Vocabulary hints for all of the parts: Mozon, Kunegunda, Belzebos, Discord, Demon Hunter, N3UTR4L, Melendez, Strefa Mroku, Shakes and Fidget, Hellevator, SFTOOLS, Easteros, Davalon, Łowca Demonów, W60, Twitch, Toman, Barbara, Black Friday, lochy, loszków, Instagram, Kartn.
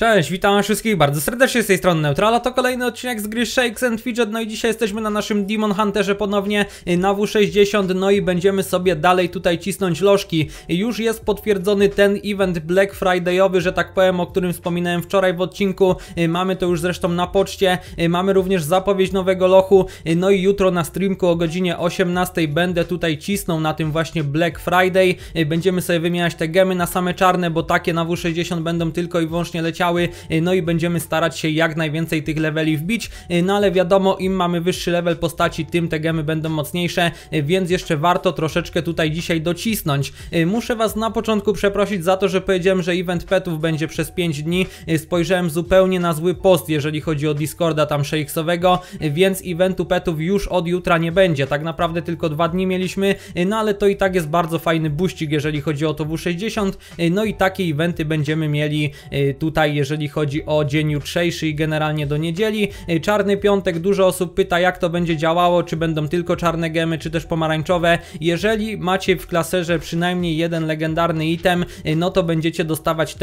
Cześć, witam wszystkich bardzo serdecznie z tej strony Neutrala, to kolejny odcinek z gry Shakes and Fidget, no i dzisiaj jesteśmy na naszym Demon Hunterze ponownie na W60, no i będziemy sobie dalej tutaj cisnąć lożki. Już jest potwierdzony ten event Black Friday'owy, że tak powiem, o którym wspominałem wczoraj w odcinku, mamy to już zresztą na poczcie, mamy również zapowiedź nowego lochu, no i jutro na streamku o godzinie 18 będę tutaj cisnął na tym właśnie Black Friday, będziemy sobie wymieniać te gemy na same czarne, bo takie na W60 będą tylko i wyłącznie leciały. No i będziemy starać się jak najwięcej tych leveli wbić, no ale wiadomo, im mamy wyższy level postaci, tym te gemy będą mocniejsze, więc jeszcze warto troszeczkę tutaj dzisiaj docisnąć. Muszę was na początku przeprosić za to, że powiedziałem, że event petów będzie przez 5 dni. Spojrzałem zupełnie na zły post, jeżeli chodzi o Discorda tam shakesowego, więc eventu petów już od jutra nie będzie. Tak naprawdę tylko 2 dni mieliśmy, no ale to i tak jest bardzo fajny buścik, jeżeli chodzi o to W60, no i takie eventy będziemy mieli tutaj, jeżeli chodzi o dzień jutrzejszy i generalnie do niedzieli. Czarny piątek, dużo osób pyta, jak to będzie działało, czy będą tylko czarne gemy, czy też pomarańczowe. Jeżeli macie w klaserze przynajmniej jeden legendarny item, no to będziecie dostawać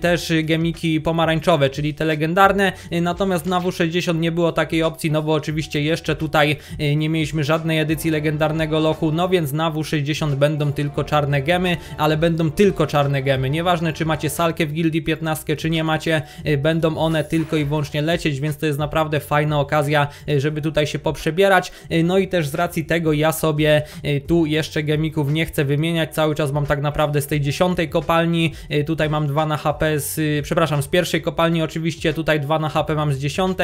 też gemiki pomarańczowe, czyli te legendarne. Natomiast na W60 nie było takiej opcji, no bo oczywiście jeszcze tutaj nie mieliśmy żadnej edycji legendarnego lochu, no więc na W60 będą tylko czarne gemy, ale będą tylko czarne gemy. Nieważne, czy macie salkę w gildii 15, czy nie macie, będą one tylko i wyłącznie lecieć, więc to jest naprawdę fajna okazja, żeby tutaj się poprzebierać. No i też z racji tego ja sobie tu jeszcze gemików nie chcę wymieniać, cały czas mam tak naprawdę z tej 10 kopalni, tutaj mam 2 na HP, przepraszam, z pierwszej kopalni oczywiście, tutaj 2 na HP mam z 10,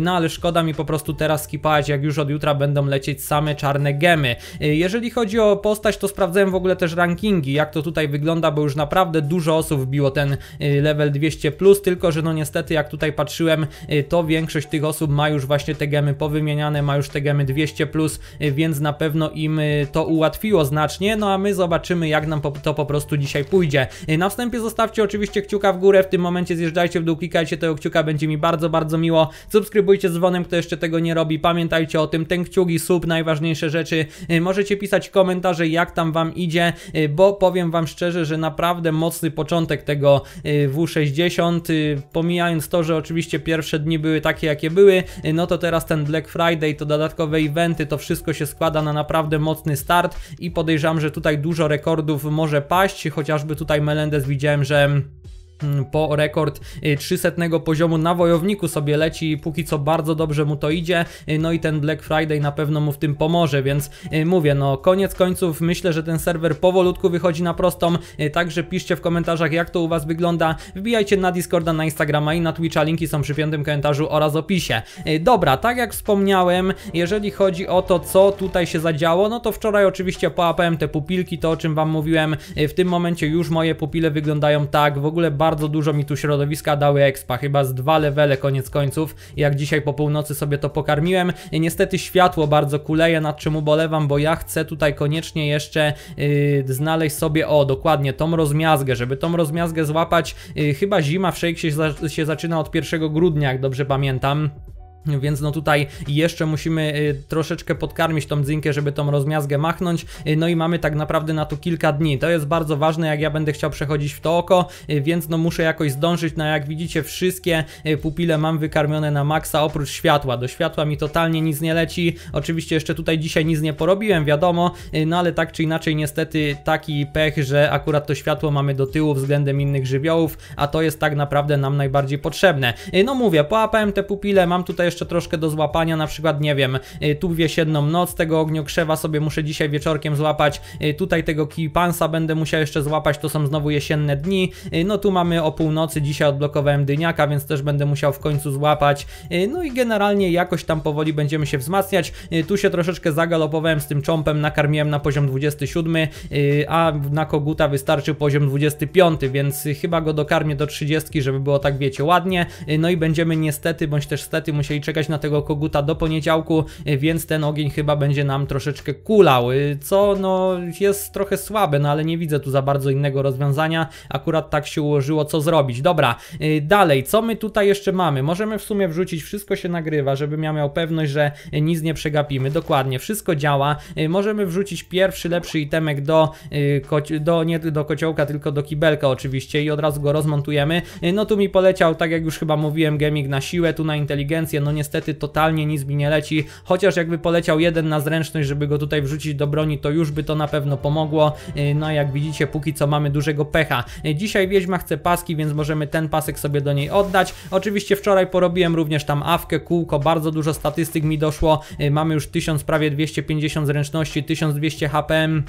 no ale szkoda mi po prostu teraz skipać, jak już od jutra będą lecieć same czarne gemy. Jeżeli chodzi o postać, to sprawdzałem w ogóle też rankingi, jak to tutaj wygląda, bo już naprawdę dużo osób wbiło ten level 200+, tylko że no niestety jak tutaj patrzyłem, to większość tych osób ma już właśnie te gemy powymieniane, ma już te gemy 200+, więc na pewno im to ułatwiło znacznie, no a my zobaczymy, jak nam to po prostu dzisiaj pójdzie. Na wstępie zostawcie oczywiście kciuka w górę, w tym momencie zjeżdżajcie w dół, klikajcie tego kciuka, będzie mi bardzo, bardzo miło. Subskrybujcie z dzwonem, kto jeszcze tego nie robi, pamiętajcie o tym, ten kciuk i sub, najważniejsze rzeczy. Możecie pisać komentarze, jak tam wam idzie, bo powiem wam szczerze, że naprawdę mocny początek tego W60, pomijając to, że oczywiście pierwsze dni były takie, jakie były, no to teraz ten Black Friday, to dodatkowe eventy, to wszystko się składa na naprawdę mocny start i podejrzewam, że tutaj dużo rekordów może paść, chociażby tutaj Melendez widziałem, że po rekord 300 poziomu na wojowniku sobie leci i póki co bardzo dobrze mu to idzie, no i ten Black Friday na pewno mu w tym pomoże, więc mówię, no koniec końców myślę, że ten serwer powolutku wychodzi na prostą, także piszcie w komentarzach, jak to u was wygląda, wbijajcie na Discorda, na Instagrama i na Twitcha, linki są przy 5. komentarzu oraz opisie. Dobra, tak jak wspomniałem, jeżeli chodzi o to, co tutaj się zadziało, no to wczoraj oczywiście połapałem te pupilki, to o czym wam mówiłem, w tym momencie już moje pupile wyglądają tak, w ogóle bardzo dużo mi tu środowiska dały expa, chyba z 2 levele koniec końców, jak dzisiaj po północy sobie to pokarmiłem. Niestety światło bardzo kuleje, nad czym ubolewam, bo ja chcę tutaj koniecznie jeszcze znaleźć sobie, o dokładnie, tą rozmiazgę, żeby tą rozmiazgę złapać. Chyba zima w Shakesie się zaczyna od 1 grudnia, jak dobrze pamiętam. Więc no tutaj jeszcze musimy troszeczkę podkarmić tą dzynkę, żeby tą rozmiazgę machnąć, no i mamy tak naprawdę na to kilka dni, to jest bardzo ważne, jak ja będę chciał przechodzić w to oko, więc no muszę jakoś zdążyć, no jak widzicie wszystkie pupile mam wykarmione na maksa, oprócz światła, do światła mi totalnie nic nie leci, oczywiście jeszcze tutaj dzisiaj nic nie porobiłem, wiadomo, no ale tak czy inaczej niestety taki pech, że akurat to światło mamy do tyłu względem innych żywiołów, a to jest tak naprawdę nam najbardziej potrzebne. No mówię, połapałem te pupile, mam tutaj jeszcze troszkę do złapania, na przykład, nie wiem, tu jesienną noc, tego ogniokrzewa sobie muszę dzisiaj wieczorkiem złapać, tutaj tego kipansa będę musiał jeszcze złapać, to są znowu jesienne dni, no tu mamy o północy, dzisiaj odblokowałem dyniaka, więc też będę musiał w końcu złapać, no i generalnie jakoś tam powoli będziemy się wzmacniać, tu się troszeczkę zagalopowałem z tym chompem, nakarmiłem na poziom 27, a na koguta wystarczy poziom 25, więc chyba go dokarmię do 30, żeby było tak, wiecie, ładnie, no i będziemy niestety, bądź też stety musieli i czekać na tego koguta do poniedziałku, więc ten ogień chyba będzie nam troszeczkę kulał, co no jest trochę słabe, no ale nie widzę tu za bardzo innego rozwiązania, akurat tak się ułożyło, co zrobić. Dobra, dalej, co my tutaj jeszcze mamy? Możemy w sumie wrzucić, wszystko się nagrywa, żebym ja miał pewność, że nic nie przegapimy, dokładnie, wszystko działa. Możemy wrzucić pierwszy, lepszy itemek nie do kociołka, tylko do kibelka oczywiście i od razu go rozmontujemy. No tu mi poleciał, tak jak już chyba mówiłem, gemik na siłę, tu na inteligencję, no niestety totalnie nic mi nie leci, chociaż jakby poleciał jeden na zręczność, żeby go tutaj wrzucić do broni, to już by to na pewno pomogło. No jak widzicie, póki co mamy dużego pecha. Dzisiaj Wiedźma chce paski, więc możemy ten pasek sobie do niej oddać. Oczywiście wczoraj porobiłem również tam awkę, kółko, bardzo dużo statystyk mi doszło, mamy już 1000, prawie 250 zręczności, 1200 HPM.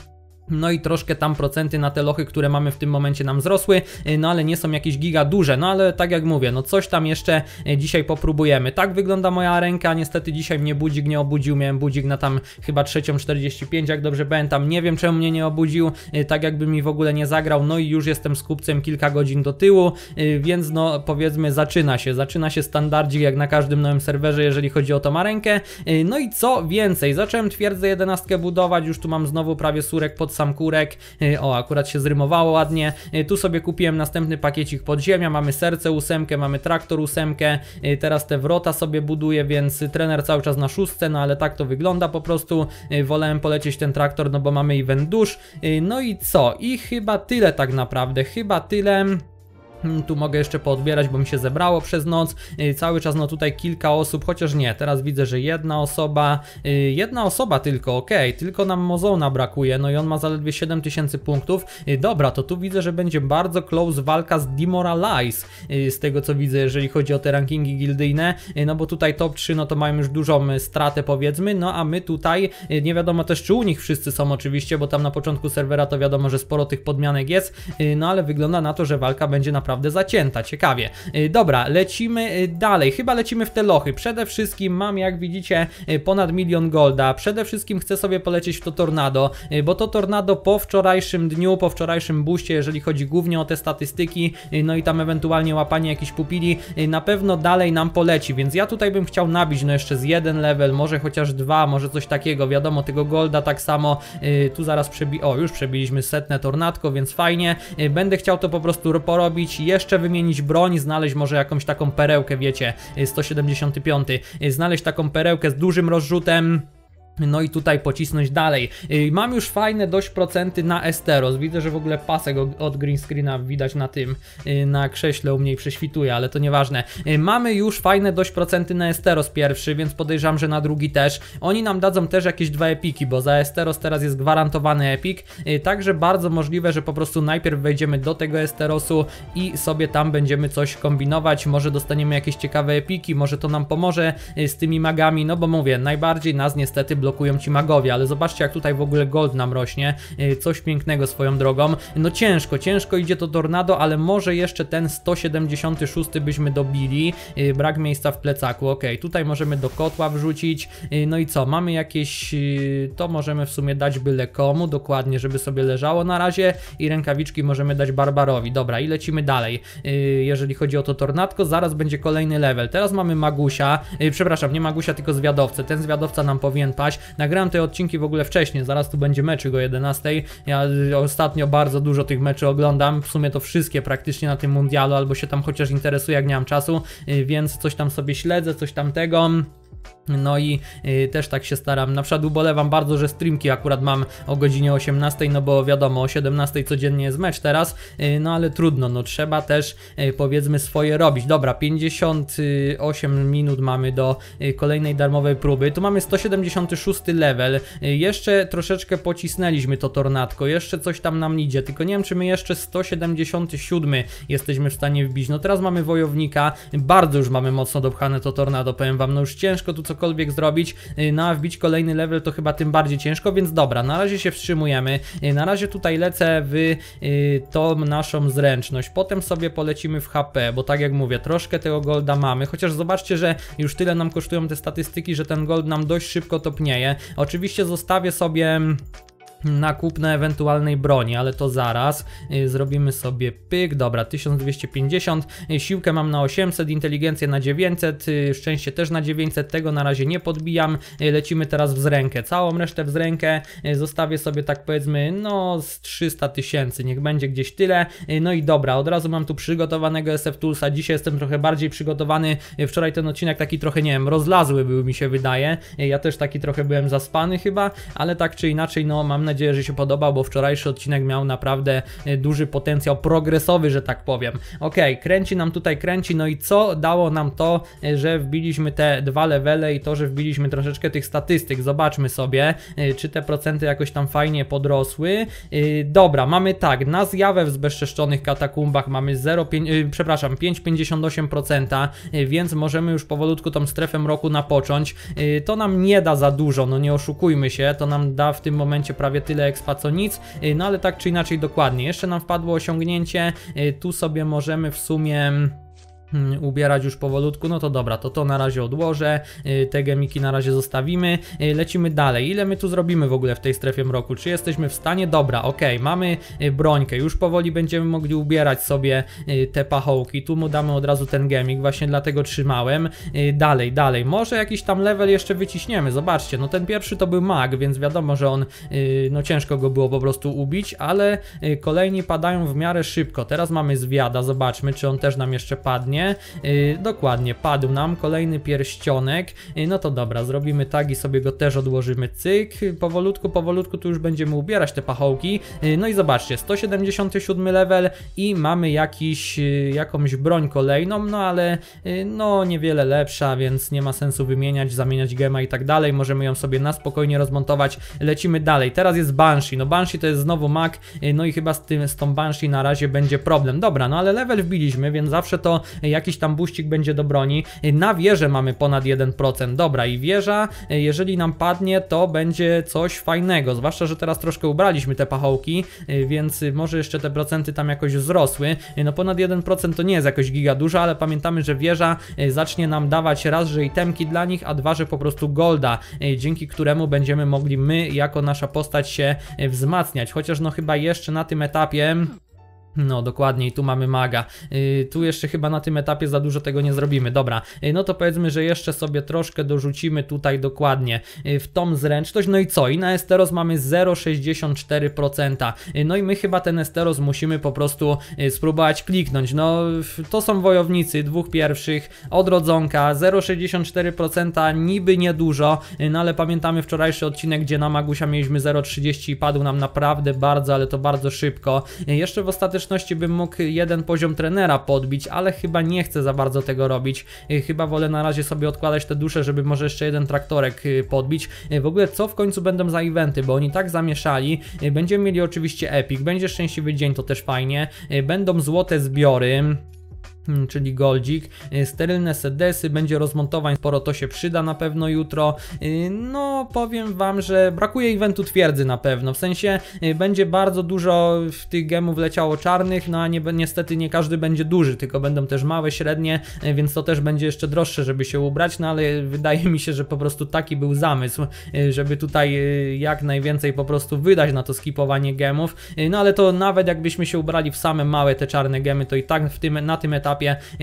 No i troszkę tam procenty na te lochy, które mamy w tym momencie, nam wzrosły, no ale nie są jakieś giga duże, no ale tak jak mówię, no coś tam jeszcze dzisiaj popróbujemy. Tak wygląda moja ręka, niestety dzisiaj mnie budzik nie obudził, miałem budzik na tam chyba 3:45, jak dobrze pamiętam, nie wiem czemu mnie nie obudził, tak jakby mi w ogóle nie zagrał, no i już jestem z kupcem kilka godzin do tyłu, więc no powiedzmy zaczyna się standardzik jak na każdym nowym serwerze, jeżeli chodzi o tą rękę. No i co więcej, zacząłem twierdzę 11 budować, już tu mam znowu prawie surek pod sam kurek, o akurat się zrymowało ładnie. Tu sobie kupiłem następny pakiecik podziemia, mamy serce 8, mamy traktor 8, teraz te wrota sobie buduję, więc trener cały czas na 6, no ale tak to wygląda po prostu. Wolałem polecieć ten traktor, no bo mamy i wędurz. No i co? I chyba tyle tak naprawdę, chyba tyle. Tu mogę jeszcze poodbierać, bo mi się zebrało przez noc. Cały czas no tutaj kilka osób, chociaż nie, teraz widzę, że jedna osoba tylko, okej, tylko nam Mozona brakuje, no i on ma zaledwie 7000 punktów. Dobra, to tu widzę, że będzie bardzo close walka z Demoralize, z tego co widzę, jeżeli chodzi o te rankingi gildyjne, no bo tutaj top 3, no to mają już dużą stratę powiedzmy, no a my tutaj, nie wiadomo też czy u nich wszyscy są oczywiście, bo tam na początku serwera to wiadomo, że sporo tych podmianek jest, no ale wygląda na to, że walka będzie naprawdę zacięta, ciekawie. Dobra, lecimy dalej, chyba lecimy w te lochy. Przede wszystkim mam, jak widzicie, ponad 1 000 000 golda, przede wszystkim chcę sobie polecieć w to tornado, bo to tornado po wczorajszym dniu, po wczorajszym buście, jeżeli chodzi głównie o te statystyki, no i tam ewentualnie łapanie jakichś pupili, na pewno dalej nam poleci, więc ja tutaj bym chciał nabić, no jeszcze z 1 level, może chociaż 2, może coś takiego, wiadomo, tego golda tak samo, tu zaraz już przebiliśmy 100 tornadko, więc fajnie, będę chciał to po prostu porobić, jeszcze wymienić broń, znaleźć może jakąś taką perełkę, wiecie, 175, znaleźć taką perełkę z dużym rozrzutem. No i tutaj pocisnąć dalej. Mam już fajne dość procenty na Easteros. Widzę, że w ogóle pasek od green screena widać na tym, na krześle u mnie prześwituje, ale to nieważne. Mamy już fajne dość procenty na Easteros pierwszy, więc podejrzewam, że na drugi też. Oni nam dadzą też jakieś 2 epiki, bo za Easteros teraz jest gwarantowany epik. Także bardzo możliwe, że po prostu najpierw wejdziemy do tego Easterosu i sobie tam będziemy coś kombinować. Może dostaniemy jakieś ciekawe epiki, może to nam pomoże z tymi magami, no bo mówię, najbardziej nas niestety blokują ci magowie, ale zobaczcie jak tutaj w ogóle gold nam rośnie, coś pięknego swoją drogą. No ciężko idzie to tornado, ale może jeszcze ten 176 byśmy dobili, brak miejsca w plecaku, okej, tutaj możemy do kotła wrzucić, no i co, mamy jakieś, to możemy w sumie dać byle komu, dokładnie, żeby sobie leżało na razie i rękawiczki możemy dać Barbarowi, dobra i lecimy dalej, jeżeli chodzi o to tornadko, zaraz będzie kolejny level, teraz mamy Magusia, przepraszam, nie Magusia, tylko zwiadowcę, ten zwiadowca nam powinien paść. Nagrałem te odcinki w ogóle wcześniej, zaraz tu będzie meczyk o 11:00, ja ostatnio bardzo dużo tych meczy oglądam, w sumie to wszystkie praktycznie na tym mundialu, albo się tam chociaż interesuję jak nie mam czasu, więc coś tam sobie śledzę, coś tam tego. No i też tak się staram, na przykład ubolewam bardzo, że streamki akurat mam o godzinie 18:00, no bo wiadomo o 17:00 codziennie jest mecz teraz, no ale trudno, no trzeba też powiedzmy swoje robić. Dobra, 58 minut mamy do kolejnej darmowej próby, tu mamy 176 level, jeszcze troszeczkę pocisnęliśmy to tornadko, jeszcze coś tam nam idzie, tylko nie wiem czy my jeszcze 177 jesteśmy w stanie wbić, no teraz mamy wojownika, bardzo już mamy mocno dopchane to tornado, powiem wam, no już ciężko tu cokolwiek zrobić, no a wbić kolejny level to chyba tym bardziej ciężko, więc dobra, na razie się wstrzymujemy, na razie tutaj lecę w tą naszą zręczność, potem sobie polecimy w HP, bo tak jak mówię, troszkę tego golda mamy, chociaż zobaczcie, że już tyle nam kosztują te statystyki, że ten gold nam dość szybko topnieje, oczywiście zostawię sobie na kupno ewentualnej broni, ale to zaraz zrobimy sobie pyk. Dobra, 1250, siłkę mam na 800, inteligencję na 900, szczęście też na 900, tego na razie nie podbijam. Lecimy teraz w zrękę, całą resztę w zrękę zostawię sobie, tak powiedzmy, no z 300 tysięcy, niech będzie gdzieś tyle. No i dobra, od razu mam tu przygotowanego SFToolsa, dzisiaj jestem trochę bardziej przygotowany, wczoraj ten odcinek taki trochę, nie wiem, rozlazły był, mi się wydaje, ja też taki trochę byłem zaspany chyba, ale tak czy inaczej, no mam nadzieję, że się podobał, bo wczorajszy odcinek miał naprawdę duży potencjał progresowy, że tak powiem. Ok, kręci nam tutaj, kręci, no i co dało nam to, że wbiliśmy te dwa levele i to, że wbiliśmy troszeczkę tych statystyk. Zobaczmy sobie, czy te procenty jakoś tam fajnie podrosły. Dobra, mamy tak, na zjawę w zbezczeszczonych katakumbach mamy 5,58%, więc możemy już powolutku tą strefę mroku napocząć. To nam nie da za dużo, no nie oszukujmy się, to nam da w tym momencie prawie tyle expa co nic, no ale tak czy inaczej dokładnie. Jeszcze nam wpadło osiągnięcie, tu sobie możemy w sumie ubierać już powolutku, no to dobra, to na razie odłożę, te gemiki na razie zostawimy, lecimy dalej. Ile my tu zrobimy w ogóle w tej strefie mroku, czy jesteśmy w stanie? Dobra, ok, mamy brońkę, już powoli będziemy mogli ubierać sobie te pachołki, tu mu damy od razu ten gemik, właśnie dlatego trzymałem. Dalej, dalej, może jakiś tam level jeszcze wyciśniemy, zobaczcie, no ten pierwszy to był mag, więc wiadomo, że on, no ciężko go było po prostu ubić, ale kolejni padają w miarę szybko. Teraz mamy zwiada, zobaczmy, czy on też nam jeszcze padnie. Dokładnie, padł nam kolejny pierścionek, no to dobra, zrobimy tak i sobie go też odłożymy, cyk, powolutku, powolutku tu już będziemy ubierać te pachołki. No i zobaczcie, 177 level i mamy jakąś broń kolejną, no ale no niewiele lepsza, więc nie ma sensu wymieniać, zamieniać gema i tak dalej, możemy ją sobie na spokojnie rozmontować. Lecimy dalej, teraz jest Banshee, no Banshee to jest znowu mag, no i chyba z tą Banshee na razie będzie problem. Dobra, no ale level wbiliśmy, więc zawsze to jakiś tam buścik będzie do broni. Na wieżę mamy ponad 1%, dobra, i wieża, jeżeli nam padnie, to będzie coś fajnego, zwłaszcza że teraz troszkę ubraliśmy te pachołki, więc może jeszcze te procenty tam jakoś wzrosły. No ponad 1% to nie jest jakoś giga dużo, ale pamiętamy, że wieża zacznie nam dawać raz, że itemki dla nich, a dwa, że po prostu golda, dzięki któremu będziemy mogli my jako nasza postać się wzmacniać, chociaż no chyba jeszcze na tym etapie. No dokładnie, i tu mamy maga, tu jeszcze chyba na tym etapie za dużo tego nie zrobimy. Dobra, no to powiedzmy, że jeszcze sobie troszkę dorzucimy tutaj dokładnie w tą zręczność, no i co? I na Easteros mamy 0,64%, no i my chyba ten Easteros musimy po prostu spróbować kliknąć. No to są wojownicy, dwóch pierwszych, odrodzonka, 0,64%, niby niedużo, no ale pamiętamy wczorajszy odcinek, gdzie na Magusia mieliśmy 0,30 i padł nam naprawdę bardzo, ale to bardzo szybko. Jeszcze w ostateczności bym mógł jeden poziom trenera podbić, ale chyba nie chcę za bardzo tego robić, chyba wolę na razie sobie odkładać te dusze, żeby może jeszcze jeden traktorek podbić. W ogóle co w końcu będą za eventy, bo oni tak zamieszali. Będziemy mieli oczywiście epic, będzie szczęśliwy dzień, to też fajnie, będą złote zbiory, czyli goldzik, sterylne sedesy, będzie rozmontowań sporo, to się przyda na pewno jutro. No powiem wam, że brakuje eventu twierdzy na pewno, w sensie będzie bardzo dużo w tych gemów leciało czarnych, no a niestety nie każdy będzie duży, tylko będą też małe, średnie, więc to też będzie jeszcze droższe, żeby się ubrać, no ale wydaje mi się, że po prostu taki był zamysł, żeby tutaj jak najwięcej po prostu wydać na to skipowanie gemów. No ale to nawet jakbyśmy się ubrali w same małe te czarne gemy, to i tak na tym etapie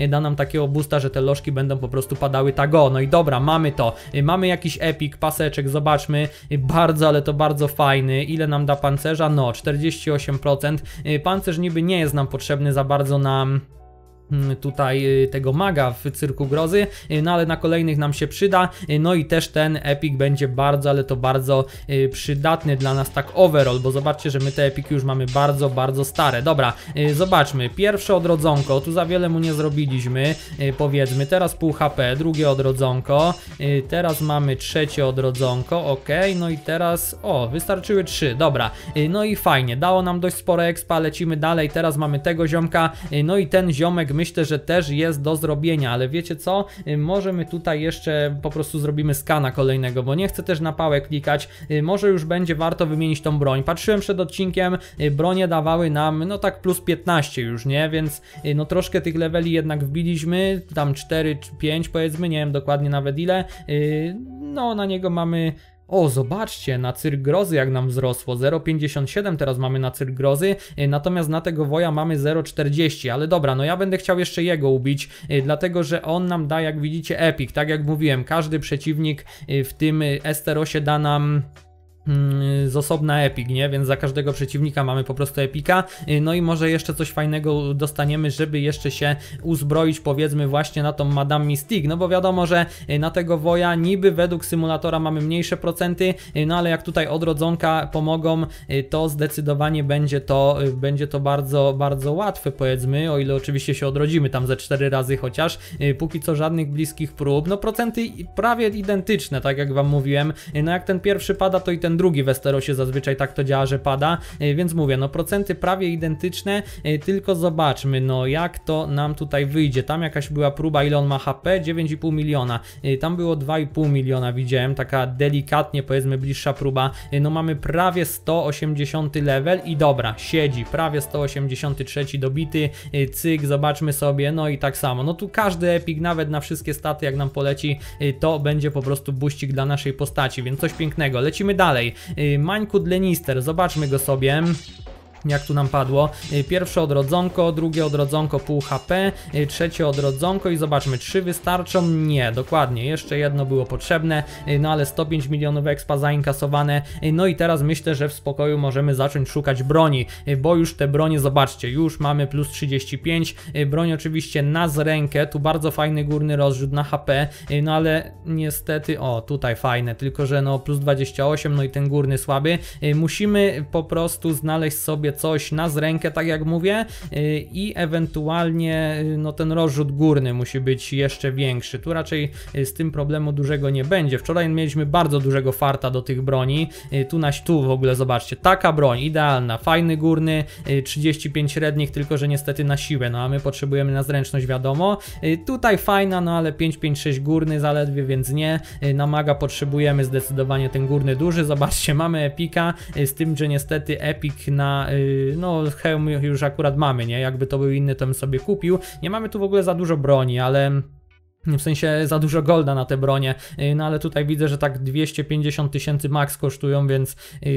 da nam takiego boosta, że te lożki będą po prostu padały tak o. No i dobra, mamy to, mamy jakiś epic, paseczek, zobaczmy, bardzo, ale to bardzo fajny. Ile nam da pancerza? No 48%, pancerz niby nie jest nam potrzebny za bardzo nam tutaj tego maga w cyrku grozy, no ale na kolejnych nam się przyda. No i też ten epic będzie bardzo, ale to bardzo przydatny dla nas tak overall, bo zobaczcie, że my te epiki już mamy bardzo, bardzo stare. Dobra, zobaczmy, pierwsze odrodzonko, tu za wiele mu nie zrobiliśmy, powiedzmy, teraz pół HP, drugie odrodzonko, teraz mamy trzecie odrodzonko, ok, no i teraz, o, wystarczyły 3, dobra, no i fajnie, dało nam dość sporo expa, lecimy dalej. Teraz mamy tego ziomka, no i ten ziomek myślę, że też jest do zrobienia, ale wiecie co, możemy tutaj jeszcze po prostu zrobimy skana kolejnego, bo nie chcę też na pałę klikać, może już będzie warto wymienić tą broń. Patrzyłem przed odcinkiem, bronie dawały nam, no tak plus 15 już, nie, więc no troszkę tych leveli jednak wbiliśmy, tam 4 czy 5 powiedzmy, nie wiem dokładnie nawet ile, no na niego mamy O, zobaczcie, na cyrk grozy jak nam wzrosło, 0,57 teraz mamy na cyrk grozy, natomiast na tego woja mamy 0,40, ale dobra, no ja będę chciał jeszcze jego ubić, dlatego że on nam da, jak widzicie, epic, tak jak mówiłem, każdy przeciwnik w tym Easterosie da nam z osobna epic, nie? Więc za każdego przeciwnika mamy po prostu epika. No i może jeszcze coś fajnego dostaniemy, żeby jeszcze się uzbroić, powiedzmy, właśnie na tą Madame Mystique, no bo wiadomo, że na tego woja niby według symulatora mamy mniejsze procenty, no ale jak tutaj odrodzonka pomogą, to zdecydowanie będzie to bardzo, bardzo łatwe, powiedzmy, o ile oczywiście się odrodzimy tam ze 4 razy chociaż, póki co żadnych bliskich prób, no procenty prawie identyczne, tak jak wam mówiłem, no jak ten pierwszy pada, to i ten drugi w Easterosie zazwyczaj tak to działa, że pada, więc mówię, no procenty prawie identyczne, tylko zobaczmy, no jak to nam tutaj wyjdzie. Tam jakaś była próba, ile on ma HP? 9,5 miliona, tam było 2,5 miliona widziałem, taka delikatnie, powiedzmy, bliższa próba. No mamy prawie 180 level i dobra, siedzi, prawie 183 dobity, cyk, zobaczmy sobie, no i tak samo, no tu każdy epic, nawet na wszystkie staty jak nam poleci, to będzie po prostu buścik dla naszej postaci, więc coś pięknego. Lecimy dalej. Mańku Dlenister, zobaczmy go sobie, jak tu nam padło. Pierwsze odrodzonko, drugie odrodzonko pół HP, trzecie odrodzonko i zobaczmy, 3 wystarczą? Nie, dokładnie, jeszcze jedno było potrzebne, no ale 105 milionów expa zainkasowane, no i teraz myślę, że w spokoju możemy zacząć szukać broni, bo już te bronie, zobaczcie, już mamy plus 35, broń oczywiście na z rękę, tu bardzo fajny górny rozrzut na HP, no ale niestety, o tutaj fajne, tylko że no plus 28, no i ten górny słaby, musimy po prostu znaleźć sobie coś na z rękę, tak jak mówię, i ewentualnie no ten rozrzut górny musi być jeszcze większy, tu raczej z tym problemu dużego nie będzie. Wczoraj mieliśmy bardzo dużego farta do tych broni, tu w ogóle zobaczcie, taka broń, idealna, fajny górny, 35 średnich, tylko że niestety na siłę, no a my potrzebujemy na zręczność, wiadomo, tutaj fajna, no ale 5,56 górny zaledwie, więc nie, na maga potrzebujemy zdecydowanie ten górny duży, zobaczcie, mamy epika, z tym, że niestety epik na no hełm już akurat mamy, nie? Jakby to był inny, to bym sobie kupił. Nie mamy tu w ogóle za dużo broni, ale w sensie za dużo golda na te bronie, no ale tutaj widzę, że tak 250 tysięcy max kosztują, więc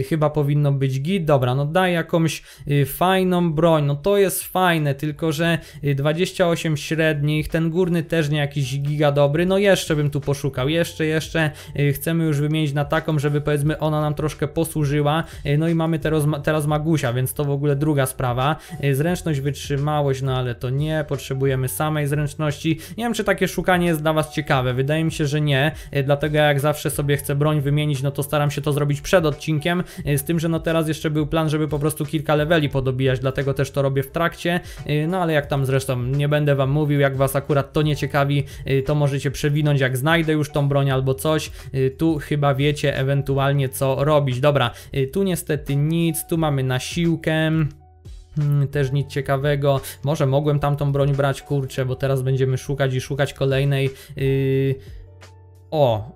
chyba powinno być git. Dobra, no daj jakąś fajną broń, no to jest fajne, tylko że 28 średnich, ten górny też nie jakiś giga dobry, no jeszcze bym tu poszukał, jeszcze, chcemy już wymienić na taką, żeby, powiedzmy, ona nam troszkę posłużyła, no i mamy teraz Magusia, więc to w ogóle druga sprawa. Zręczność, wytrzymałość, no ale to nie, potrzebujemy samej zręczności, nie wiem, czy takie szukanie jest dla was ciekawe, wydaje mi się, że nie, dlatego jak zawsze sobie chcę broń wymienić, no to staram się to zrobić przed odcinkiem, z tym, że no teraz jeszcze był plan, żeby po prostu kilka leveli podobijać, dlatego też to robię w trakcie, no ale jak tam zresztą nie będę wam mówił, jak was akurat to nie ciekawi, to możecie przewinąć, jak znajdę już tą broń albo coś, tu chyba wiecie ewentualnie co robić. Dobra, tu niestety nic, tu mamy na siłkę, też nic ciekawego. Może mogłem tamtą broń brać, kurczę, bo teraz będziemy szukać i szukać kolejnej.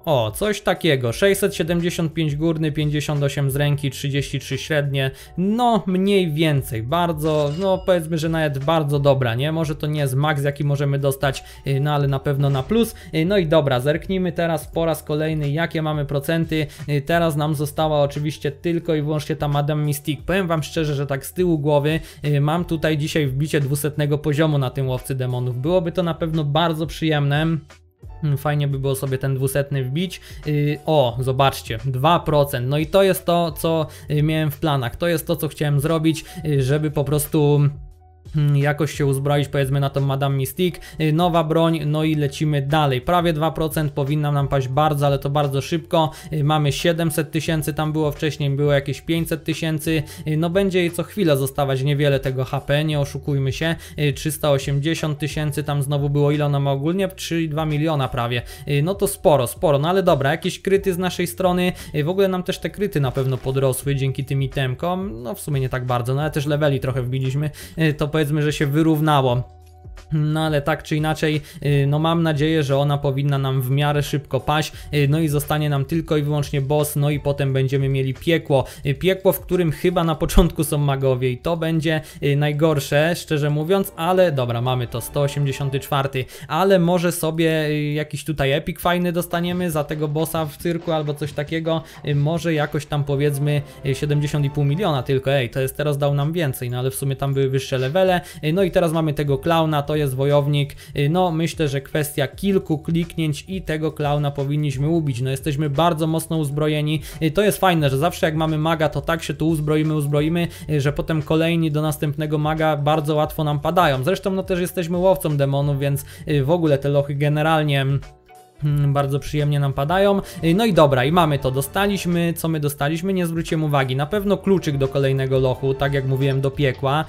O, coś takiego, 675 górny, 58 z ręki, 33 średnie, no mniej więcej, bardzo, no powiedzmy, że nawet bardzo dobra, nie? Może to nie jest max, jaki możemy dostać, no ale na pewno na plus. No i dobra, zerknijmy teraz po raz kolejny, jakie mamy procenty. Teraz nam została oczywiście tylko i wyłącznie ta Madame Mystique. Powiem wam szczerze, że tak z tyłu głowy mam tutaj dzisiaj wbicie 200 poziomu na tym łowcy demonów, byłoby to na pewno bardzo przyjemne. Fajnie by było sobie ten 200 wbić. O, zobaczcie, 2%. No i to jest to, co miałem w planach. To jest to, co chciałem zrobić, żeby po prostu jakoś się uzbroić, powiedzmy, na tą Madame Mystique. Nowa broń, no i lecimy dalej. Prawie 2% powinna nam paść bardzo, ale to bardzo szybko. Mamy 700 tysięcy, tam było wcześniej, było jakieś 500 tysięcy. No będzie jej co chwilę zostawać niewiele tego HP, nie oszukujmy się. 380 tysięcy, tam znowu było, ile ona ma ogólnie? 3,2 miliona prawie. No to sporo, no ale dobra, jakieś kryty z naszej strony. W ogóle nam też te kryty na pewno podrosły dzięki tym itemkom. No w sumie nie tak bardzo, no ale też leveli trochę wbiliśmy. To powiedzmy, że się wyrównało. No ale tak czy inaczej, no mam nadzieję, że ona powinna nam w miarę szybko paść, no i zostanie nam tylko i wyłącznie boss, no i potem będziemy mieli piekło. Piekło, w którym chyba na początku są magowie i to będzie najgorsze, szczerze mówiąc, ale dobra, mamy to, 184, ale może sobie jakiś tutaj epic fajny dostaniemy za tego bossa w cyrku albo coś takiego, może jakoś tam powiedzmy 70,5 miliona tylko, ej, to jest teraz dał nam więcej, no ale w sumie tam były wyższe levele, no i teraz mamy tego klauna, to jest wojownik, no myślę, że kwestia kilku kliknięć i tego klauna powinniśmy ubić, no jesteśmy bardzo mocno uzbrojeni, to jest fajne, że zawsze jak mamy maga, to tak się tu uzbroimy, że potem kolejni do następnego maga bardzo łatwo nam padają, zresztą no też jesteśmy łowcą demonów, więc w ogóle te lochy generalnie bardzo przyjemnie nam padają. No i dobra, i mamy to, dostaliśmy, co my dostaliśmy, nie zwróciłem uwagi, na pewno kluczyk do kolejnego lochu, tak jak mówiłem, do piekła,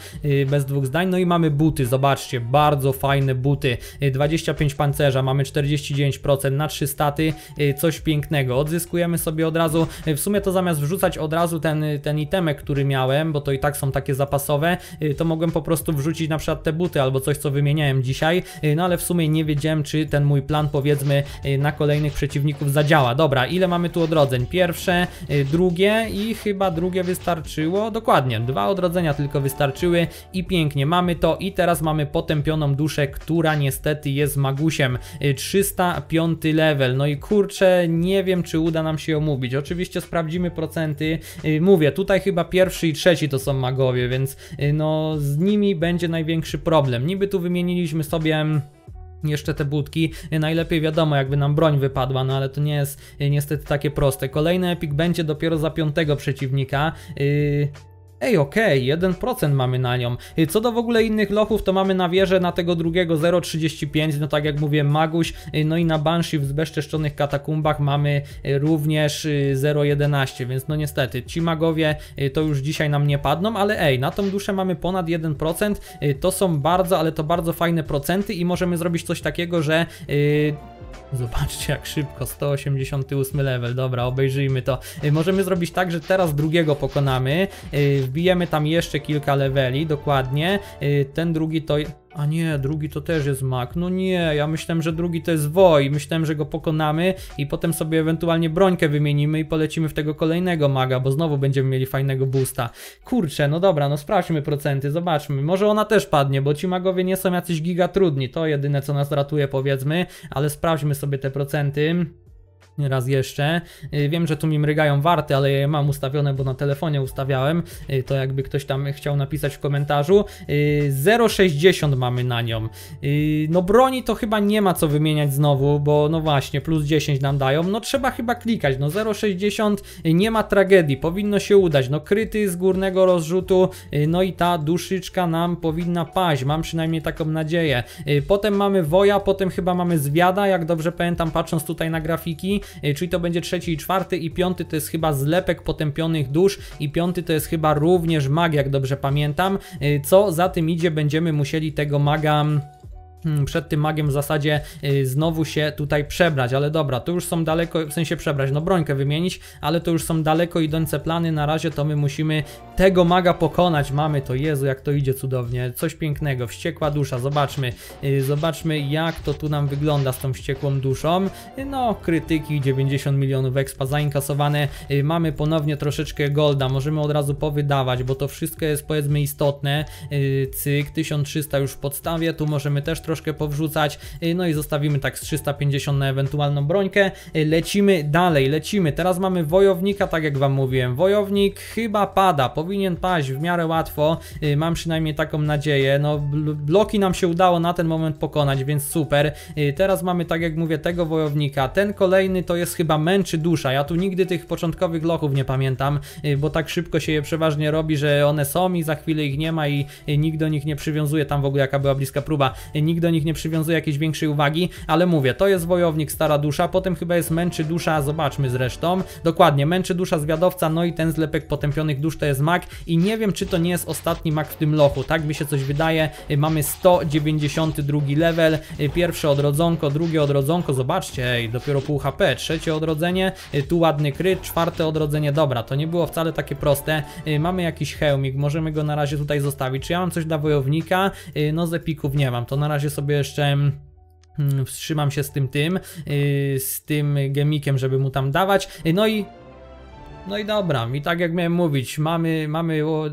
bez dwóch zdań. No i mamy buty, zobaczcie, bardzo fajne buty, 25 pancerza, mamy 49% na 3 staty, coś pięknego, odzyskujemy sobie od razu, w sumie to zamiast wrzucać od razu ten itemek, który miałem, bo to i tak są takie zapasowe, to mogłem po prostu wrzucić na przykład te buty, albo coś, co wymieniałem dzisiaj, no ale w sumie nie wiedziałem, czy ten mój plan, powiedzmy, na kolejnych przeciwników zadziała. Dobra, ile mamy tu odrodzeń? Pierwsze, drugie i chyba drugie wystarczyło, dokładnie, 2 odrodzenia tylko wystarczyły i pięknie, mamy to i teraz mamy potępioną duszę, która niestety jest magusiem, 305 level, no i kurczę, nie wiem, czy uda nam się ją mówić, oczywiście sprawdzimy procenty, mówię, tutaj chyba pierwszy i trzeci to są magowie, więc no z nimi będzie największy problem, niby tu wymieniliśmy sobie jeszcze te budki, najlepiej wiadomo jakby nam broń wypadła, no ale to nie jest niestety takie proste. Kolejny epik będzie dopiero za 5. przeciwnika. Ej, okej, 1% mamy na nią. Co do w ogóle innych lochów, to mamy na wieżę, na tego drugiego 0,35, no tak jak mówię, maguś, no i na Banshee w zbezczeszczonych katakumbach mamy również 0,11, więc no niestety, ci magowie to już dzisiaj nam nie padną, ale ej, na tą duszę mamy ponad 1%, to są bardzo, ale to bardzo fajne procenty i możemy zrobić coś takiego, że... Zobaczcie jak szybko, 188 level, dobra, obejrzyjmy to. Możemy zrobić tak, że teraz drugiego pokonamy, wbijemy tam jeszcze kilka leveli, dokładnie, ten drugi to... A nie, drugi to też jest mag, no nie, ja myślałem, że drugi to jest woj, myślałem, że go pokonamy i potem sobie ewentualnie brońkę wymienimy i polecimy w tego kolejnego maga, bo znowu będziemy mieli fajnego boosta. Kurczę, no dobra, no sprawdźmy procenty, zobaczmy, może ona też padnie, bo ci magowie nie są jacyś gigatrudni, to jedyne co nas ratuje powiedzmy, ale sprawdźmy sobie te procenty. Raz jeszcze. Wiem, że tu mi mrygają warty, ale ja je mam ustawione, bo na telefonie ustawiałem. To jakby ktoś tam chciał napisać w komentarzu. 0,60 mamy na nią. No broni to chyba nie ma co wymieniać znowu, bo no właśnie, plus 10 nam dają. No trzeba chyba klikać. No 0,60 nie ma tragedii. Powinno się udać. No kryty z górnego rozrzutu. No i ta duszyczka nam powinna paść. Mam przynajmniej taką nadzieję. Potem mamy woja, potem chyba mamy zwiada, jak dobrze pamiętam, patrząc tutaj na grafiki. Czyli to będzie 3. i 4. i 5. to jest chyba zlepek potępionych dusz i 5. to jest chyba również mag, jak dobrze pamiętam. Co za tym idzie, będziemy musieli tego maga... przed tym magiem w zasadzie znowu się tutaj przebrać, ale dobra, to już są daleko, w sensie przebrać, no brońkę wymienić, ale to już są daleko idące plany, na razie to my musimy tego maga pokonać, mamy to, Jezu jak to idzie cudownie, coś pięknego, wściekła dusza, zobaczmy, zobaczmy jak to tu nam wygląda z tą wściekłą duszą, no krytyki, 90 milionów expa zainkasowane, mamy ponownie troszeczkę golda, możemy od razu powydawać, bo to wszystko jest powiedzmy istotne, cyk, 1300 już w podstawie, tu możemy też troszkę powrzucać, no i zostawimy tak z 350 na ewentualną brońkę. Lecimy dalej, lecimy. Teraz mamy wojownika, tak jak wam mówiłem. Wojownik chyba pada, powinien paść w miarę łatwo, mam przynajmniej taką nadzieję. No bloki nam się udało na ten moment pokonać, więc super. Teraz mamy, tak jak mówię, tego wojownika. Ten kolejny to jest chyba męczy dusza. Ja tu nigdy tych początkowych lochów nie pamiętam, bo tak szybko się je przeważnie robi, że one są i za chwilę ich nie ma i nikt do nich nie przywiązuje. Tam w ogóle jaka była bliska próba. Nikt do nich nie przywiązuje jakiejś większej uwagi, ale mówię, to jest wojownik, stara dusza, potem chyba jest męczy dusza, zobaczmy zresztą, dokładnie, męczy dusza, zwiadowca, no i ten zlepek potępionych dusz to jest mag i nie wiem, czy to nie jest ostatni mag w tym lochu, tak mi się coś wydaje, mamy 192 level, pierwsze odrodzonko, drugie odrodzonko, zobaczcie, ej, dopiero pół HP, trzecie odrodzenie, tu ładny kryt, czwarte odrodzenie, dobra, to nie było wcale takie proste, mamy jakiś hełmik, możemy go na razie tutaj zostawić, czy ja mam coś dla wojownika, no z epików nie mam, to na razie razie sobie jeszcze wstrzymam się z tym gemikiem, żeby mu tam dawać. No i dobra, i tak jak miałem mówić, mamy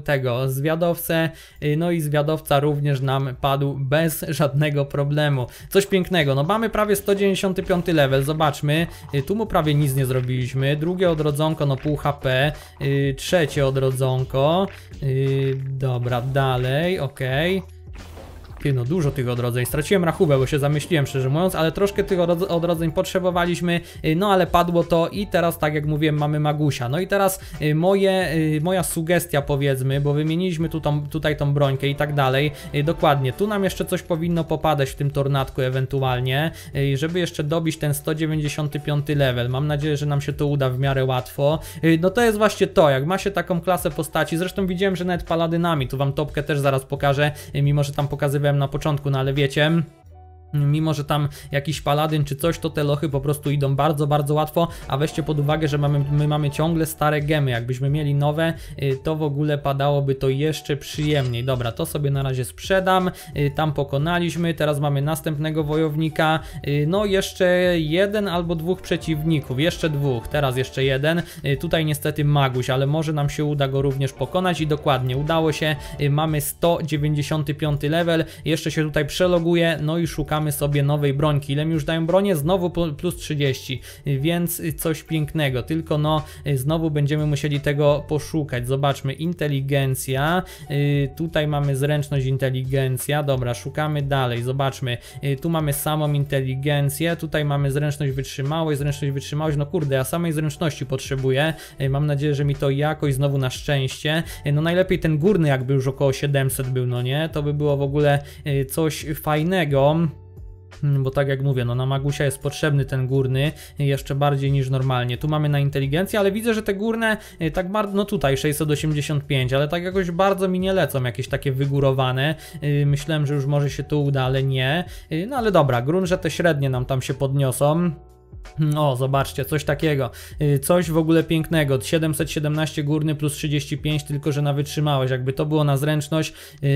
tego zwiadowcę, no i zwiadowca również nam padł bez żadnego problemu. Coś pięknego, no mamy prawie 195 level, zobaczmy, tu mu prawie nic nie zrobiliśmy, drugie odrodzonko, no pół HP, trzecie odrodzonko, dobra, dalej, okej. No dużo tych odrodzeń, straciłem rachubę, bo się zamyśliłem szczerze mówiąc, ale troszkę tych odrodzeń potrzebowaliśmy, no ale padło to i teraz tak jak mówiłem mamy Magusia. No i teraz moja sugestia powiedzmy, bo wymieniliśmy tutaj tą brońkę i tak dalej, dokładnie, tu nam jeszcze coś powinno popadać w tym tornadku ewentualnie, żeby jeszcze dobić ten 195 level, mam nadzieję, że nam się to uda w miarę łatwo. No to jest właśnie to, jak ma się taką klasę postaci, zresztą widziałem, że nawet paladynami, tu wam topkę też zaraz pokażę, mimo że tam pokazywałem na początku, no ale wiecie, mimo że tam jakiś paladyn czy coś, to te lochy po prostu idą bardzo, bardzo łatwo, a weźcie pod uwagę, że my mamy ciągle stare gemy, jakbyśmy mieli nowe, to w ogóle padałoby to jeszcze przyjemniej. Dobra, to sobie na razie sprzedam, tam pokonaliśmy, teraz mamy następnego wojownika, no jeszcze jeden albo dwóch przeciwników, jeszcze dwóch, teraz jeszcze jeden, tutaj niestety Maguś, ale może nam się uda go również pokonać i dokładnie, udało się, mamy 195 level, jeszcze się tutaj przeloguję, no i szukamy sobie nowej brońki, ile mi już dają bronie? Znowu plus 30, więc coś pięknego, tylko no znowu będziemy musieli tego poszukać. Zobaczmy, inteligencja, tutaj mamy zręczność, inteligencja, dobra, szukamy dalej, zobaczmy, tu mamy samą inteligencję, tutaj mamy zręczność, wytrzymałość, no kurde, ja samej zręczności potrzebuję, mam nadzieję, że mi to jakoś znowu na szczęście, no najlepiej ten górny jakby już około 700 był, no nie, to by było w ogóle coś fajnego. Bo tak jak mówię, no na Magusia jest potrzebny ten górny jeszcze bardziej niż normalnie. Tu mamy na inteligencję, ale widzę, że te górne tak bardzo, no tutaj 685, ale tak jakoś bardzo mi nie lecą, jakieś takie wygórowane. Myślałem, że już może się to uda, ale nie. No ale dobra, grunt, że te średnie nam tam się podniosą. O, zobaczcie, coś takiego, coś w ogóle pięknego, 717 górny plus 35, tylko że na wytrzymałość, jakby to było na zręczność,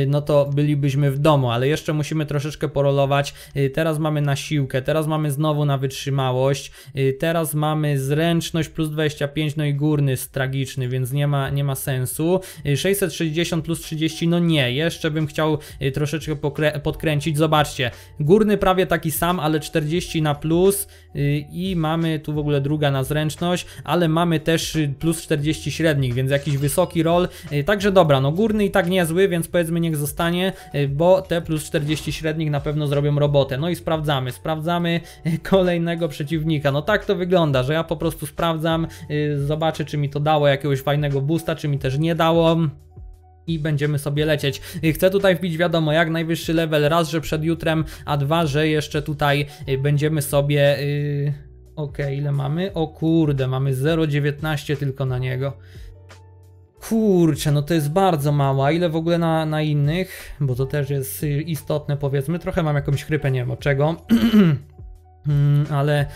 no to bylibyśmy w domu, ale jeszcze musimy troszeczkę porolować, teraz mamy na siłkę, teraz mamy znowu na wytrzymałość, teraz mamy zręczność plus 25, no i górny jest tragiczny, więc nie ma sensu, 660 plus 30, no nie, jeszcze bym chciał troszeczkę podkręcić, zobaczcie, górny prawie taki sam, ale 40 na plus i mamy tu w ogóle druga na zręczność, ale mamy też plus 40 średnich, więc jakiś wysoki roll, także dobra, no górny i tak niezły, więc powiedzmy niech zostanie, bo te plus 40 średnich na pewno zrobią robotę. No i sprawdzamy kolejnego przeciwnika, no tak to wygląda, że ja po prostu sprawdzam, zobaczę czy mi to dało jakiegoś fajnego boosta, czy mi też nie dało. I będziemy sobie lecieć. Chcę tutaj wbić wiadomo jak najwyższy level, raz, że przed jutrem, a dwa, że jeszcze tutaj będziemy sobie... Okej, ile mamy? O kurde, mamy 0,19 tylko na niego. Kurczę, no to jest bardzo mała. Ile w ogóle na innych? Bo to też jest istotne powiedzmy. Trochę mam jakąś chrypę, nie wiem od czego. Ale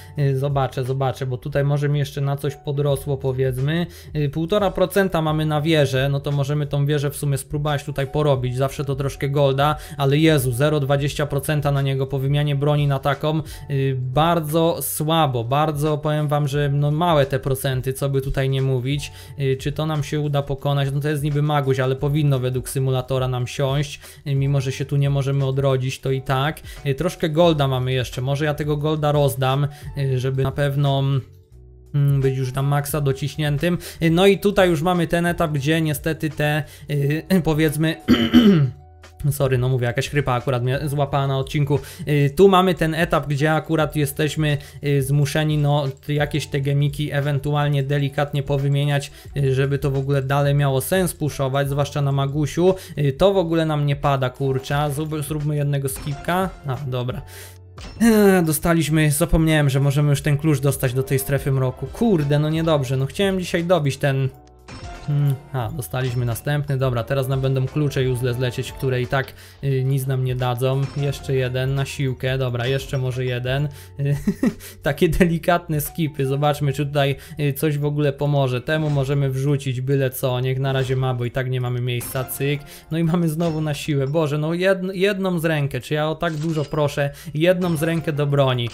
zobaczę, bo tutaj może mi jeszcze na coś podrosło powiedzmy, 1,5% mamy na wieżę, no to możemy tą wieżę w sumie spróbować tutaj porobić, zawsze to troszkę golda, ale Jezu, 0,20% na niego po wymianie broni na taką, bardzo słabo, bardzo powiem wam, że no małe te procenty, co by tutaj nie mówić, czy to nam się uda pokonać, no to jest niby Maguś, ale powinno według symulatora nam siąść, mimo że się tu nie możemy odrodzić, to i tak, troszkę golda mamy jeszcze, może ja tego golda rozdam, żeby na pewno być już tam maksa dociśniętym. No i tutaj już mamy ten etap, gdzie niestety te powiedzmy sorry, no mówię, jakaś chrypa akurat mnie złapała na odcinku. Tu mamy ten etap, gdzie akurat jesteśmy zmuszeni no jakieś te gemiki ewentualnie delikatnie powymieniać, żeby to w ogóle dalej miało sens puszować, zwłaszcza na Magusiu. To w ogóle nam nie pada, kurcza. Zróbmy jednego skipka. A, dobra. Dostaliśmy, zapomniałem, że możemy już ten klucz dostać do tej strefy mroku. Kurde, no niedobrze, no chciałem dzisiaj dobić ten Dostaliśmy następny. Dobra, teraz nam będą klucze useless lecieć, które i tak nic nam nie dadzą. Jeszcze jeden na siłkę. Dobra, jeszcze może jeden. Takie delikatne skipy. Zobaczmy, czy tutaj coś w ogóle pomoże. Temu możemy wrzucić byle co. Niech na razie ma, bo i tak nie mamy miejsca. Cyk. No i mamy znowu na siłę. Boże, no jedną z rękę. Czy ja o tak dużo proszę? Jedną z rękę do broni.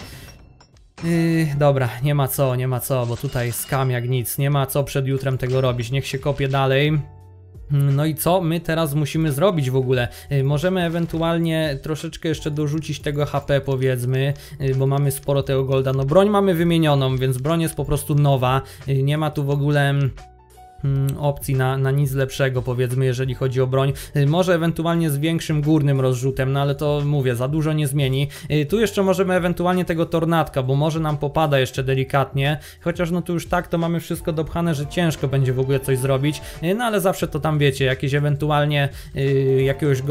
Dobra, nie ma co, bo tutaj skam jak nic, nie ma co przed jutrem tego robić, niech się kopie dalej. No i co my teraz musimy zrobić w ogóle? Możemy ewentualnie troszeczkę jeszcze dorzucić tego HP, powiedzmy, bo mamy sporo tego golda. No broń mamy wymienioną, więc broń jest po prostu nowa, nie ma tu w ogóle opcji na nic lepszego, powiedzmy, jeżeli chodzi o broń. Może ewentualnie z większym górnym rozrzutem, no ale to mówię, za dużo nie zmieni. Tu jeszcze możemy ewentualnie tego tornadka, bo może nam popada jeszcze delikatnie, chociaż no tu już tak to mamy wszystko dopchane, że ciężko będzie w ogóle coś zrobić, no ale zawsze to tam wiecie, jakieś ewentualnie jakiś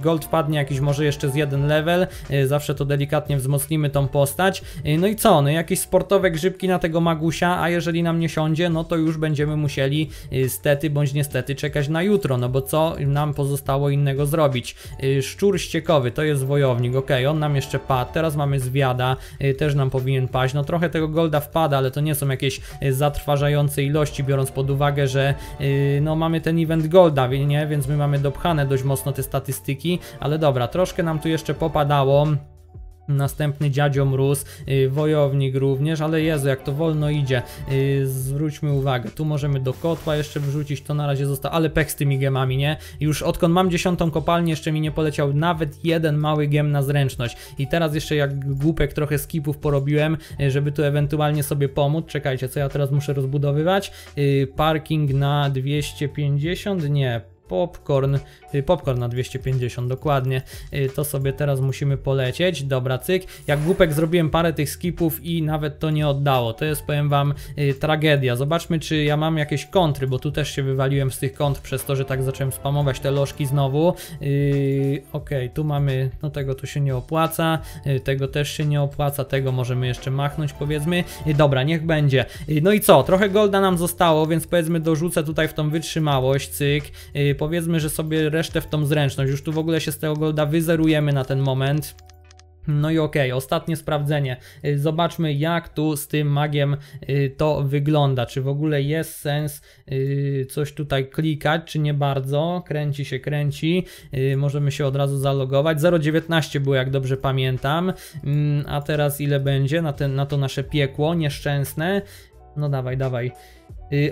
gold wpadnie, jakiś może jeszcze z jeden level, zawsze to delikatnie wzmocnimy tą postać. No i co, no jakieś sportowe grzybki na tego magusia, a jeżeli nam nie siądzie, no to już będziemy musieli stety bądź niestety czekać na jutro, no bo co nam pozostało innego zrobić? Szczur ściekowy, to jest wojownik, okej, on nam jeszcze padł, teraz mamy zwiada, też nam powinien paść, no trochę tego golda wpada, ale to nie są jakieś zatrważające ilości, biorąc pod uwagę, że no mamy ten event golda, nie? Więc my mamy dopchane dość mocno te statystyki, ale dobra, troszkę nam tu jeszcze popadało. Następny dziadzio mróz, wojownik również, ale Jezu, jak to wolno idzie. Zwróćmy uwagę, tu możemy do kotła jeszcze wrzucić, to na razie zostało, ale pech z tymi gemami, nie? Już odkąd mam 10. kopalnię, jeszcze mi nie poleciał nawet jeden mały gem na zręczność. I teraz jeszcze jak głupek trochę skipów porobiłem, żeby tu ewentualnie sobie pomóc. Czekajcie, co ja teraz muszę rozbudowywać? Parking na 250? Nie. Popcorn na 250, dokładnie, to sobie teraz musimy polecieć. Dobra, cyk, jak głupek zrobiłem parę tych skipów i nawet to nie oddało, to jest, powiem wam, tragedia. Zobaczmy, czy ja mam jakieś kontry, bo tu też się wywaliłem z tych kont przez to, że tak zacząłem spamować te lożki znowu. Okej, tu mamy, no tego tu się nie opłaca, tego też się nie opłaca, tego możemy jeszcze machnąć, powiedzmy. Dobra, niech będzie. No i co, trochę golda nam zostało, więc powiedzmy dorzucę tutaj w tą wytrzymałość, cyk. Powiedzmy, że sobie resztę w tą zręczność, już tu w ogóle się z tego golda wyzerujemy na ten moment. No i okej, ostatnie sprawdzenie. Zobaczmy, jak tu z tym magiem to wygląda. Czy w ogóle jest sens coś tutaj klikać, czy nie bardzo? Kręci. Możemy się od razu zalogować. 0,19 było, jak dobrze pamiętam. A teraz ile będzie na to nasze piekło nieszczęsne? No dawaj.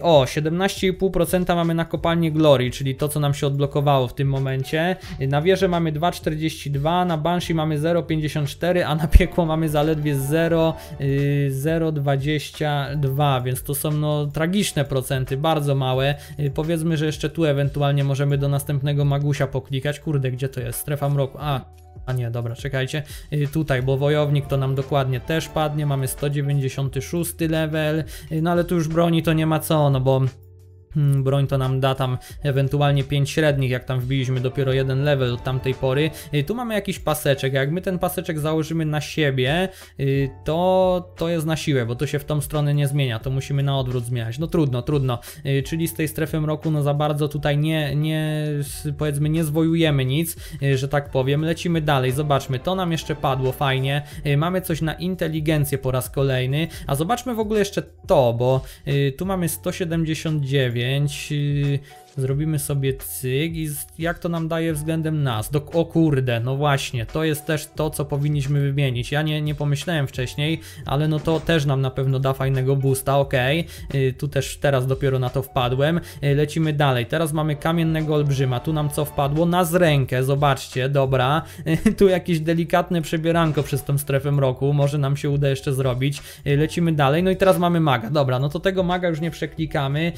O, 17,5% mamy na kopalnię Glory, czyli to, co nam się odblokowało w tym momencie. Na wieżę mamy 2,42, na Banshee mamy 0,54, a na piekło mamy zaledwie 0,22, więc to są no tragiczne procenty, bardzo małe. Powiedzmy, że jeszcze tu ewentualnie możemy do następnego magusia poklikać. Kurde, gdzie to jest? Strefa mroku. A nie, dobra, czekajcie, tutaj, bo wojownik to nam dokładnie też padnie, mamy 196 level, no ale tu już broni to nie ma co, no bo broń to nam da tam ewentualnie 5 średnich, jak tam wbiliśmy dopiero jeden level od tamtej pory. Tu mamy jakiś paseczek, jak my ten paseczek założymy na siebie, to jest na siłę, bo to się w tą stronę nie zmienia, to musimy na odwrót zmieniać, no trudno, czyli z tej strefy mroku no za bardzo tutaj nie zwojujemy nic, że tak powiem. Lecimy dalej, zobaczmy, to nam jeszcze padło, fajnie, mamy coś na inteligencję po raz kolejny, a zobaczmy w ogóle jeszcze to, bo tu mamy 179. Zrobimy sobie cyk i jak to nam daje względem nas? O kurde, no właśnie, to jest też to, co powinniśmy wymienić. Ja nie pomyślałem wcześniej, ale no to też nam na pewno da fajnego boosta, okej. Tu też teraz dopiero na to wpadłem. Lecimy dalej, teraz mamy kamiennego olbrzyma, tu nam co wpadło? Na zrękę, zobaczcie, dobra. Tu jakieś delikatne przebieranko przez tą strefę mroku, może nam się uda jeszcze zrobić. Lecimy dalej, no i teraz mamy maga, dobra, no to tego maga już nie przeklikamy.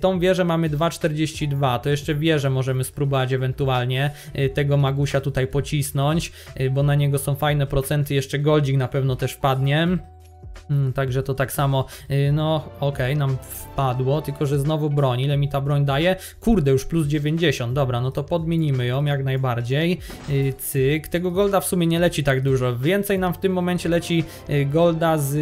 Tą wieżę mamy 2,40. To jeszcze wieżę możemy spróbować ewentualnie tego magusia tutaj pocisnąć, bo na niego są fajne procenty, jeszcze goldzik na pewno też wpadnie. Także to tak samo, no okej, nam wpadło, tylko że znowu broń, ile mi ta broń daje? Kurde, już plus 90, dobra, no to podmienimy ją jak najbardziej, cyk, tego golda w sumie nie leci tak dużo, więcej nam w tym momencie leci golda z...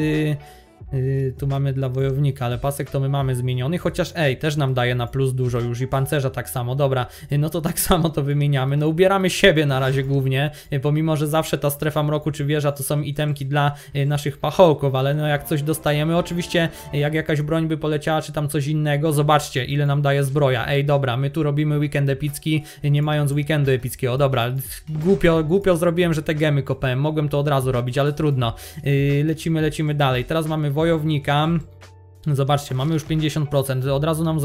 Tu mamy dla wojownika, ale pasek to my mamy zmieniony, chociaż ej, też nam daje na plus dużo już i pancerza tak samo, dobra, no to tak samo to wymieniamy, no ubieramy siebie na razie głównie, pomimo, że zawsze ta strefa mroku czy wieża to są itemki dla naszych pachołków, ale no jak coś dostajemy, oczywiście jak jakaś broń by poleciała czy tam coś innego, zobaczcie ile nam daje zbroja, ej dobra, my tu robimy weekend epicki, nie mając weekendu epickiego, dobra, głupio zrobiłem, że te gemy kopałem, mogłem to od razu robić, ale trudno, lecimy dalej, teraz mamy wojownika. Zobaczcie, mamy już 50%, od razu nam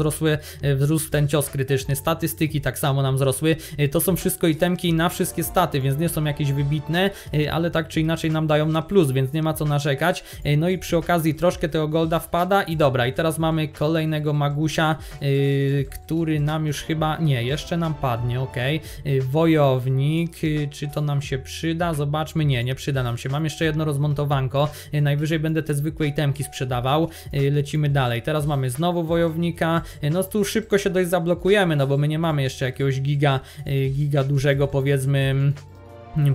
wzrósł ten cios krytyczny, statystyki tak samo nam wzrosły, to są wszystko itemki na wszystkie staty, więc nie są jakieś wybitne, ale tak czy inaczej nam dają na plus, więc nie ma co narzekać, no i przy okazji troszkę tego golda wpada i dobra, i teraz mamy kolejnego magusia, który nam już chyba, nie, jeszcze nam padnie, ok, wojownik, czy to nam się przyda, zobaczmy, nie przyda nam się, mam jeszcze jedno rozmontowanko, najwyżej będę te zwykłe itemki sprzedawał, lecimy dalej, teraz mamy znowu wojownika, no tu szybko się dość zablokujemy, no bo my nie mamy jeszcze jakiegoś giga dużego powiedzmy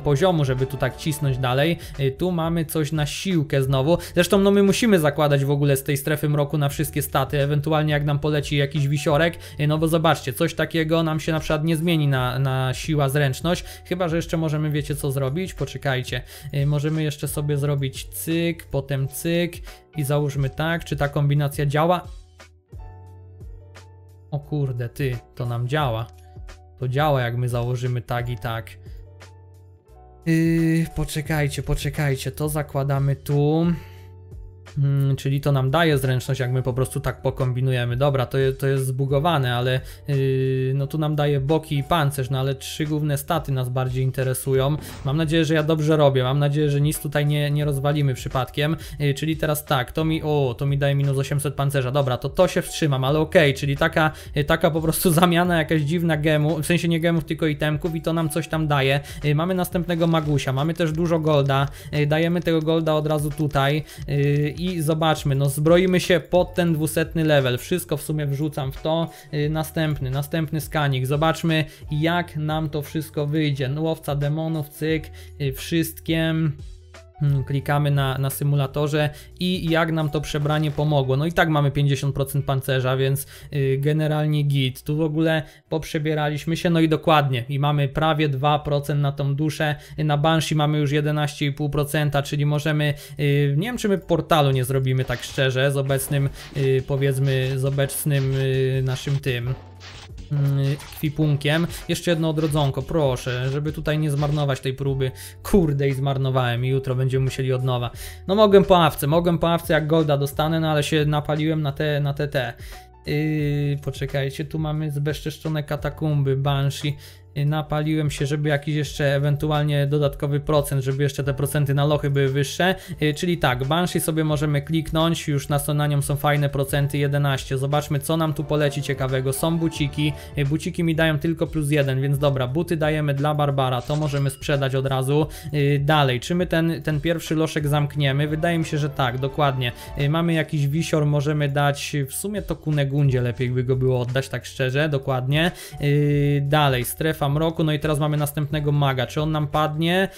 poziomu, żeby tu tak cisnąć dalej. Tu mamy coś na siłkę znowu, zresztą no my musimy zakładać w ogóle z tej strefy mroku na wszystkie staty, ewentualnie jak nam poleci jakiś wisiorek, no bo zobaczcie, coś takiego nam się na przykład nie zmieni na siła zręczność, chyba że jeszcze możemy, wiecie co zrobić, poczekajcie, możemy jeszcze sobie zrobić cyk, potem cyk i załóżmy tak, czy ta kombinacja działa? O kurde ty, to nam działa, to działa jak my założymy tak i tak. Poczekajcie, to zakładamy tu, czyli to nam daje zręczność, jak my po prostu tak pokombinujemy, dobra, to jest zbugowane, ale no tu nam daje boki i pancerz, no ale trzy główne staty nas bardziej interesują, mam nadzieję, że ja dobrze robię, mam nadzieję, że nic tutaj nie rozwalimy przypadkiem, czyli teraz tak, to mi daje minus 800 pancerza, dobra, to się wstrzymam, ale okej, czyli taka po prostu zamiana jakaś dziwna gemu, w sensie nie gemów, tylko itemków i to nam coś tam daje, mamy następnego magusia, mamy też dużo golda, dajemy tego golda od razu tutaj i zobaczmy, no zbroimy się pod ten 200 level, wszystko w sumie wrzucam w to, następny skanik, zobaczmy jak nam to wszystko wyjdzie, łowca demonów, cyk, wszystkim klikamy na symulatorze i jak nam to przebranie pomogło, no i tak mamy 50% pancerza, więc generalnie git, tu w ogóle poprzebieraliśmy się, no i dokładnie i mamy prawie 2% na tą duszę, na Banshee mamy już 11,5%, czyli możemy, nie wiem czy my portalu nie zrobimy tak szczerze z obecnym, powiedzmy z obecnym naszym tym kwipunkiem. Jeszcze jedno odrodzonko, proszę, żeby tutaj nie zmarnować tej próby. Kurde i zmarnowałem i jutro będziemy musieli od nowa. No mogłem po awce jak golda dostanę, no ale się napaliłem na te. Poczekajcie, tu mamy zbezczeszczone katakumby, Banshee. Napaliłem się, żeby jakiś jeszcze ewentualnie dodatkowy procent, żeby jeszcze te procenty na lochy były wyższe, czyli tak, Banshee sobie możemy kliknąć, już na nią są fajne procenty, 11, zobaczmy co nam tu poleci ciekawego, są buciki, buciki mi dają tylko plus 1, więc dobra, buty dajemy dla Barbara, to możemy sprzedać od razu, dalej, czy my ten pierwszy loszek zamkniemy? Wydaje mi się, że tak, dokładnie, mamy jakiś wisior, możemy dać, w sumie to Kunegundzie lepiej by go było oddać, tak szczerze, dokładnie, dalej, strefa mroku, no i teraz mamy następnego maga, czy on nam padnie?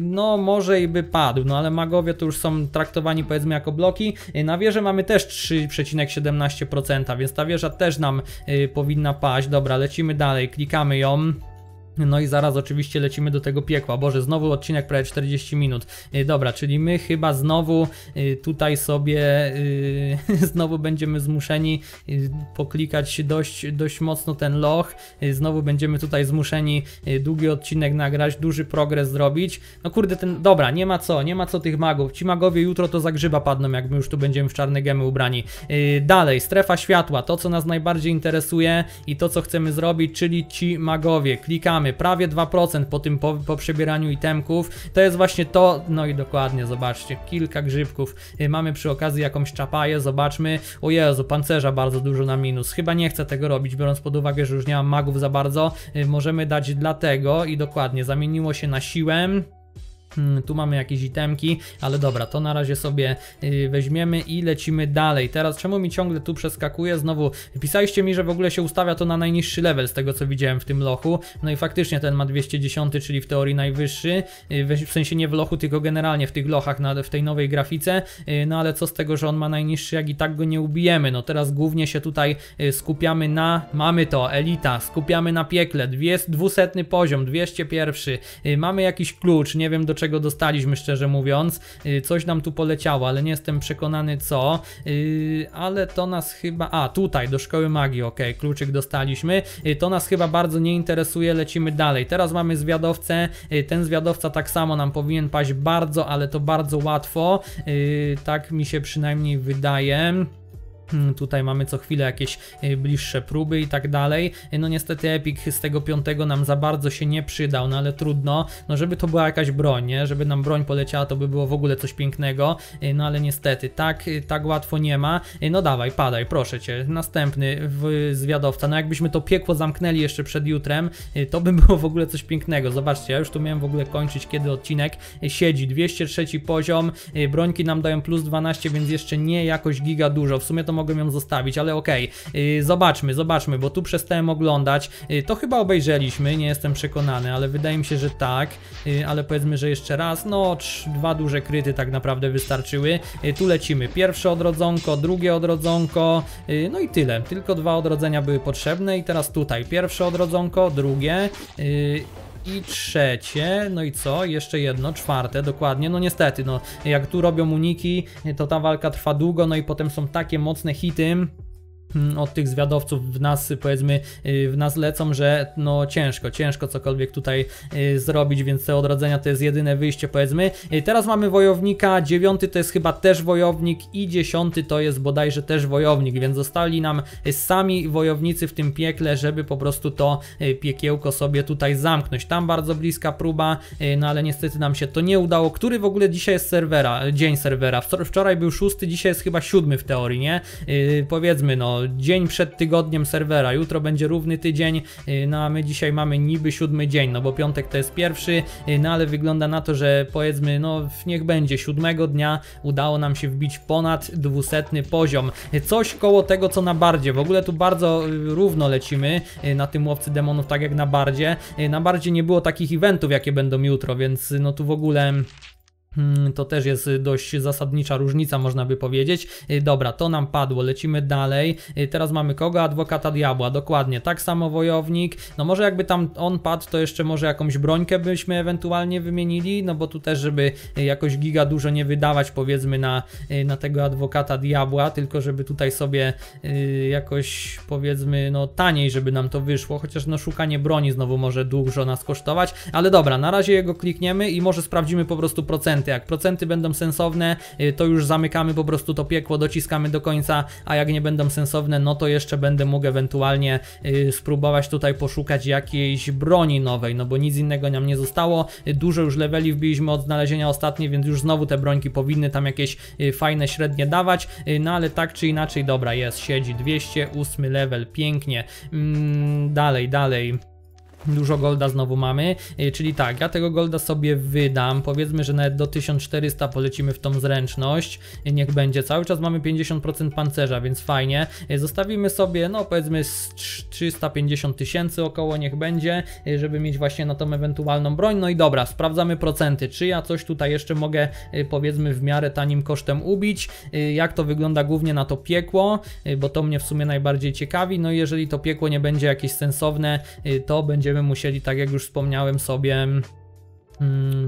No może i by padł, no ale magowie to już są traktowani powiedzmy jako bloki, na wieżę mamy też 3,17%, więc ta wieża też nam powinna paść, dobra, lecimy dalej, klikamy ją. No i zaraz oczywiście lecimy do tego piekła, Boże, znowu odcinek prawie 40 minut, dobra, czyli my chyba znowu tutaj sobie znowu będziemy zmuszeni poklikać dość mocno ten loch, znowu będziemy tutaj zmuszeni długi odcinek nagrać, duży progres zrobić, no kurde, dobra, nie ma co tych magów, ci magowie jutro to za grzyba padną, jak my już tu będziemy w czarne gemy ubrani, dalej, strefa światła, to co nas najbardziej interesuje i to co chcemy zrobić, czyli ci magowie, klikamy, prawie 2% po tym po przebieraniu itemków, to jest właśnie to, no i dokładnie, zobaczcie, kilka grzybków, mamy przy okazji jakąś czapaję, zobaczmy, o Jezu, pancerza bardzo dużo na minus, chyba nie chcę tego robić, biorąc pod uwagę, że już nie mam magów za bardzo, możemy dać dla tego i dokładnie, zamieniło się na siłę. Tu mamy jakieś itemki, ale dobra, to na razie sobie weźmiemy i lecimy dalej. Teraz czemu mi ciągle tu przeskakuje? Znowu pisaliście mi, że w ogóle się ustawia to na najniższy level z tego co widziałem w tym lochu. No i faktycznie ten ma 210, czyli w teorii najwyższy, w sensie nie w lochu, tylko generalnie w tych lochach, w tej nowej grafice. No ale co z tego, że on ma najniższy, jak i tak go nie ubijemy. No teraz głównie się tutaj skupiamy na, mamy to, elita, skupiamy na piekle, 200 poziom, 201, mamy jakiś klucz, nie wiem do czego dostaliśmy, szczerze mówiąc. Coś nam tu poleciało, ale nie jestem przekonany co, ale to nas chyba... A, tutaj, do szkoły magii, ok, kluczyk dostaliśmy. To nas chyba bardzo nie interesuje, lecimy dalej. Teraz mamy zwiadowcę, ten zwiadowca tak samo nam powinien paść bardzo, ale to bardzo łatwo, tak mi się przynajmniej wydaje. Tutaj mamy co chwilę jakieś bliższe próby i tak dalej. No niestety Epic z tego 5 nam za bardzo się nie przydał, no ale trudno. No żeby to była jakaś broń, nie? Żeby nam broń poleciała, to by było w ogóle coś pięknego. No ale niestety tak łatwo nie ma. No dawaj, padaj, proszę Cię. Następny zwiadowca. No jakbyśmy to piekło zamknęli jeszcze przed jutrem, to by było w ogóle coś pięknego. Zobaczcie, ja już tu miałem w ogóle kończyć, kiedy odcinek siedzi. 203 poziom. Brońki nam dają plus 12, więc jeszcze nie jakoś giga dużo. W sumie to mogłem ją zostawić, ale okej, zobaczmy, bo tu przestałem oglądać, to chyba obejrzeliśmy, nie jestem przekonany, ale wydaje mi się, że tak, ale powiedzmy, że jeszcze raz, no 2 duże kryty tak naprawdę wystarczyły. Tu lecimy, pierwsze odrodzonko, drugie odrodzonko, no i tyle, tylko 2 odrodzenia były potrzebne i teraz tutaj, pierwsze odrodzonko, drugie, i trzecie, no i co? Jeszcze jedno, 4, dokładnie, no niestety, no jak tu robią uniki, to ta walka trwa długo, no i potem są takie mocne hity od tych zwiadowców w nas, powiedzmy, w nas lecą, że no ciężko cokolwiek tutaj zrobić, więc te odrodzenia to jest jedyne wyjście, powiedzmy. Teraz mamy wojownika, 9 to jest chyba też wojownik i 10 to jest bodajże też wojownik, więc zostali nam sami wojownicy w tym piekle, żeby po prostu to piekiełko sobie tutaj zamknąć. Tam bardzo bliska próba, no ale niestety nam się to nie udało. Który w ogóle dzisiaj jest dzień serwera? Wczoraj był 6, dzisiaj jest chyba 7 w teorii, nie? Powiedzmy, no dzień przed tygodniem serwera, jutro będzie równy tydzień, no a my dzisiaj mamy niby 7 dzień, no bo piątek to jest 1, no ale wygląda na to, że powiedzmy, no niech będzie 7 dnia udało nam się wbić ponad 200 poziom, coś koło tego co na bardzie, w ogóle tu bardzo równo lecimy na tym łowcy demonów, tak jak na bardzie. Na bardzie nie było takich eventów jakie będą jutro, więc no tu w ogóle... to też jest dość zasadnicza różnica, można by powiedzieć. Dobra, to nam padło, lecimy dalej. Teraz mamy kogo? Adwokata Diabła, dokładnie, tak samo wojownik. No może jakby tam on padł, to jeszcze może jakąś brońkę byśmy ewentualnie wymienili, no bo tu też, żeby jakoś giga dużo nie wydawać, powiedzmy, na tego Adwokata Diabła, tylko żeby tutaj sobie jakoś, powiedzmy, no taniej, żeby nam to wyszło, chociaż no szukanie broni znowu może dużo nas kosztować, ale dobra, na razie jego klikniemy i może sprawdzimy po prostu procenty. Jak procenty będą sensowne, to już zamykamy po prostu to piekło, dociskamy do końca, a jak nie będą sensowne, no to jeszcze będę mógł ewentualnie spróbować tutaj poszukać jakiejś broni nowej, no bo nic innego nam nie zostało. Dużo już leveli wbiliśmy od znalezienia ostatniej, więc już znowu te brońki powinny tam jakieś fajne średnie dawać, no ale tak czy inaczej, dobra, jest, siedzi 208 level, pięknie. Dalej. Dużo golda znowu mamy, czyli tak, ja tego golda sobie wydam, powiedzmy, że nawet do 1400 polecimy w tą zręczność, niech będzie, cały czas mamy 50% pancerza, więc fajnie, zostawimy sobie, no powiedzmy z 350 000 około, niech będzie, żeby mieć właśnie na tą ewentualną broń, no i dobra, sprawdzamy procenty, czy ja coś tutaj jeszcze mogę, powiedzmy, w miarę tanim kosztem ubić, jak to wygląda głównie na to piekło, bo to mnie w sumie najbardziej ciekawi, no i jeżeli to piekło nie będzie jakieś sensowne, to będzie musieli, tak jak już wspomniałem sobie,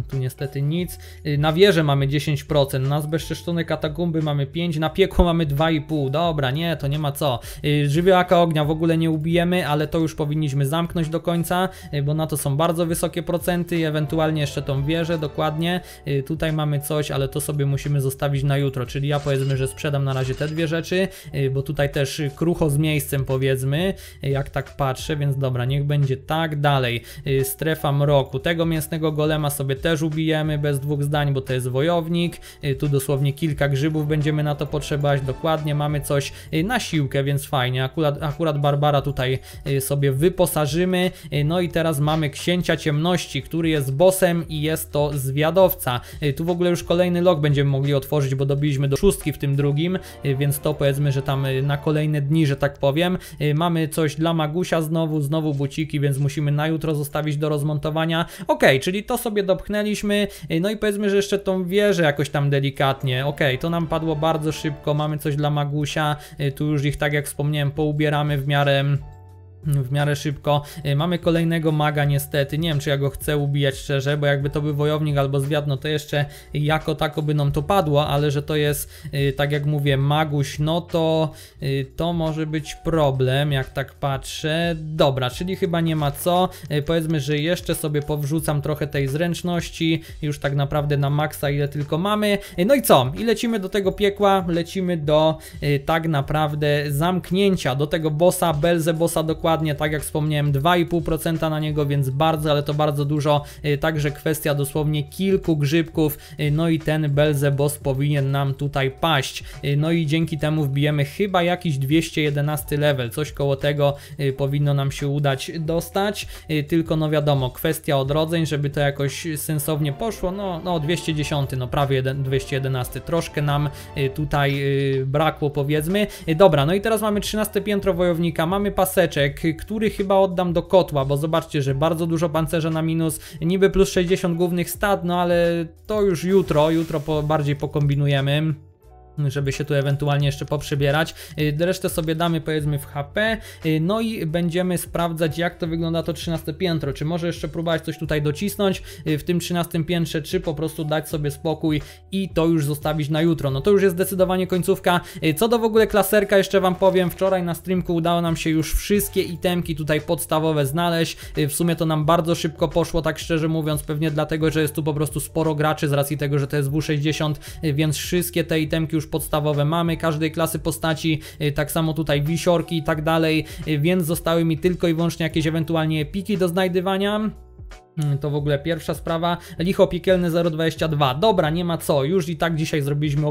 tu niestety nic. Na wieżę mamy 10%, na zbezczeszczone katakumby mamy 5%, na piekło mamy 2,5%. Dobra, nie, to nie ma co. Żywiołaka ognia w ogóle nie ubijemy, ale to już powinniśmy zamknąć do końca, bo na to są bardzo wysokie procenty i ewentualnie jeszcze tą wieżę, dokładnie. Tutaj mamy coś, ale to sobie musimy zostawić na jutro, czyli ja powiedzmy, że sprzedam na razie te dwie rzeczy, bo tutaj też krucho z miejscem, powiedzmy, jak tak patrzę, więc dobra, niech będzie tak dalej. Strefa mroku, tego mięsnego golema golema sobie też ubijemy bez dwóch zdań, bo to jest wojownik. Tu dosłownie kilka grzybów będziemy na to potrzebować. Dokładnie mamy coś na siłkę, więc fajnie. Akurat Barbara tutaj sobie wyposażymy. No i teraz mamy Księcia Ciemności, który jest bossem i jest to zwiadowca. Tu w ogóle już kolejny log będziemy mogli otworzyć, bo dobiliśmy do 6 w tym drugim, więc to powiedzmy, że tam na kolejne dni, że tak powiem. Mamy coś dla Magusia znowu buciki, więc musimy na jutro zostawić do rozmontowania. Ok, czyli to sobie dopchnęliśmy, no i powiedzmy, że jeszcze tą wieżę jakoś tam delikatnie. Ok, to nam padło bardzo szybko, mamy coś dla Magusia, tu już ich, tak jak wspomniałem, poubieramy w miarę szybko. Mamy kolejnego maga niestety, nie wiem czy ja go chcę ubijać szczerze, bo jakby to był wojownik albo zwiadno, to jeszcze jako tako by nam to padło, ale że to jest, tak jak mówię, Maguś, no to to może być problem, jak tak patrzę. Dobra, czyli chyba nie ma co, powiedzmy, że jeszcze sobie powrzucam trochę tej zręczności, już tak naprawdę na maksa ile tylko mamy. No i co? I lecimy do tego piekła, lecimy do tak naprawdę zamknięcia, do tego bossa, Belzebosa dokładnie. Tak jak wspomniałem, 2,5% na niego, więc bardzo, ale to bardzo dużo. Także kwestia dosłownie kilku grzybków, no i ten Belzebos powinien nam tutaj paść. No i dzięki temu wbijemy chyba jakiś 211 level, coś koło tego powinno nam się udać dostać. Tylko no wiadomo, kwestia odrodzeń, żeby to jakoś sensownie poszło, no 210, no prawie 211, troszkę nam tutaj brakło, powiedzmy. Dobra, no i teraz mamy 13 piętro wojownika, mamy paseczek, który chyba oddam do kotła, bo zobaczcie, że bardzo dużo pancerza na minus, niby plus 60 głównych stat, no ale to już jutro bardziej pokombinujemy, żeby się tu ewentualnie jeszcze poprzybierać. Resztę sobie damy, powiedzmy, w HP, no i będziemy sprawdzać, jak to wygląda to 13 piętro, czy może jeszcze próbować coś tutaj docisnąć w tym 13 piętrze, czy po prostu dać sobie spokój i to już zostawić na jutro. No to już jest zdecydowanie końcówka. Co do w ogóle klaserka, jeszcze wam powiem, wczoraj na streamku udało nam się już wszystkie itemki tutaj podstawowe znaleźć, w sumie to nam bardzo szybko poszło, tak szczerze mówiąc, pewnie dlatego, że jest tu po prostu sporo graczy z racji tego, że to jest W60, więc wszystkie te itemki już podstawowe mamy, każdej klasy postaci, tak samo tutaj wisiorki i tak dalej, więc zostały mi tylko i wyłącznie jakieś ewentualnie epiki do znajdywania. To w ogóle pierwsza sprawa. Licho piekielne 022. Dobra, nie ma co. Już i tak dzisiaj zrobiliśmy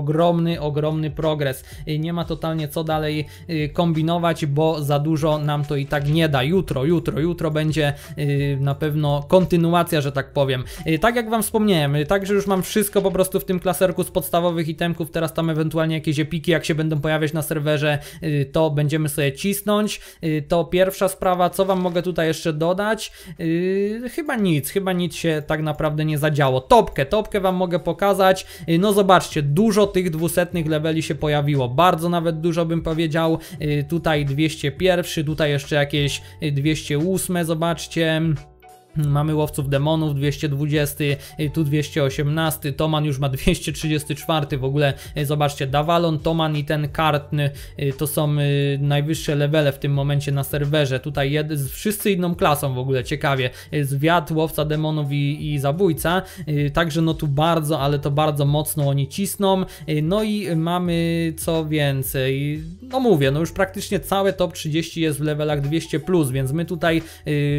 ogromny progres. Nie ma totalnie co dalej kombinować, bo za dużo nam to i tak nie da. Jutro będzie na pewno kontynuacja, że tak powiem. Tak jak wam wspomniałem, także już mam wszystko po prostu w tym klaserku z podstawowych itemków. Teraz tam ewentualnie jakieś epiki, jak się będą pojawiać na serwerze, to będziemy sobie cisnąć. To pierwsza sprawa. Co wam mogę tutaj jeszcze dodać? Chyba nic się tak naprawdę nie zadziało. Topkę wam mogę pokazać. No zobaczcie, dużo tych 200 leveli się pojawiło, bardzo nawet dużo bym powiedział. Tutaj 201, tutaj jeszcze jakieś 208, zobaczcie. Mamy Łowców Demonów 220, tu 218, Toman już ma 234, w ogóle zobaczcie, Davalon, Toman i ten Kartn to są najwyższe levele w tym momencie na serwerze, tutaj wszyscy inną klasą w ogóle, ciekawie, Zwiad, Łowca Demonów i Zabójca, także no tu bardzo, ale to bardzo mocno oni cisną, no i mamy co więcej, no mówię, no już praktycznie całe top 30 jest w levelach 200+, więc my tutaj,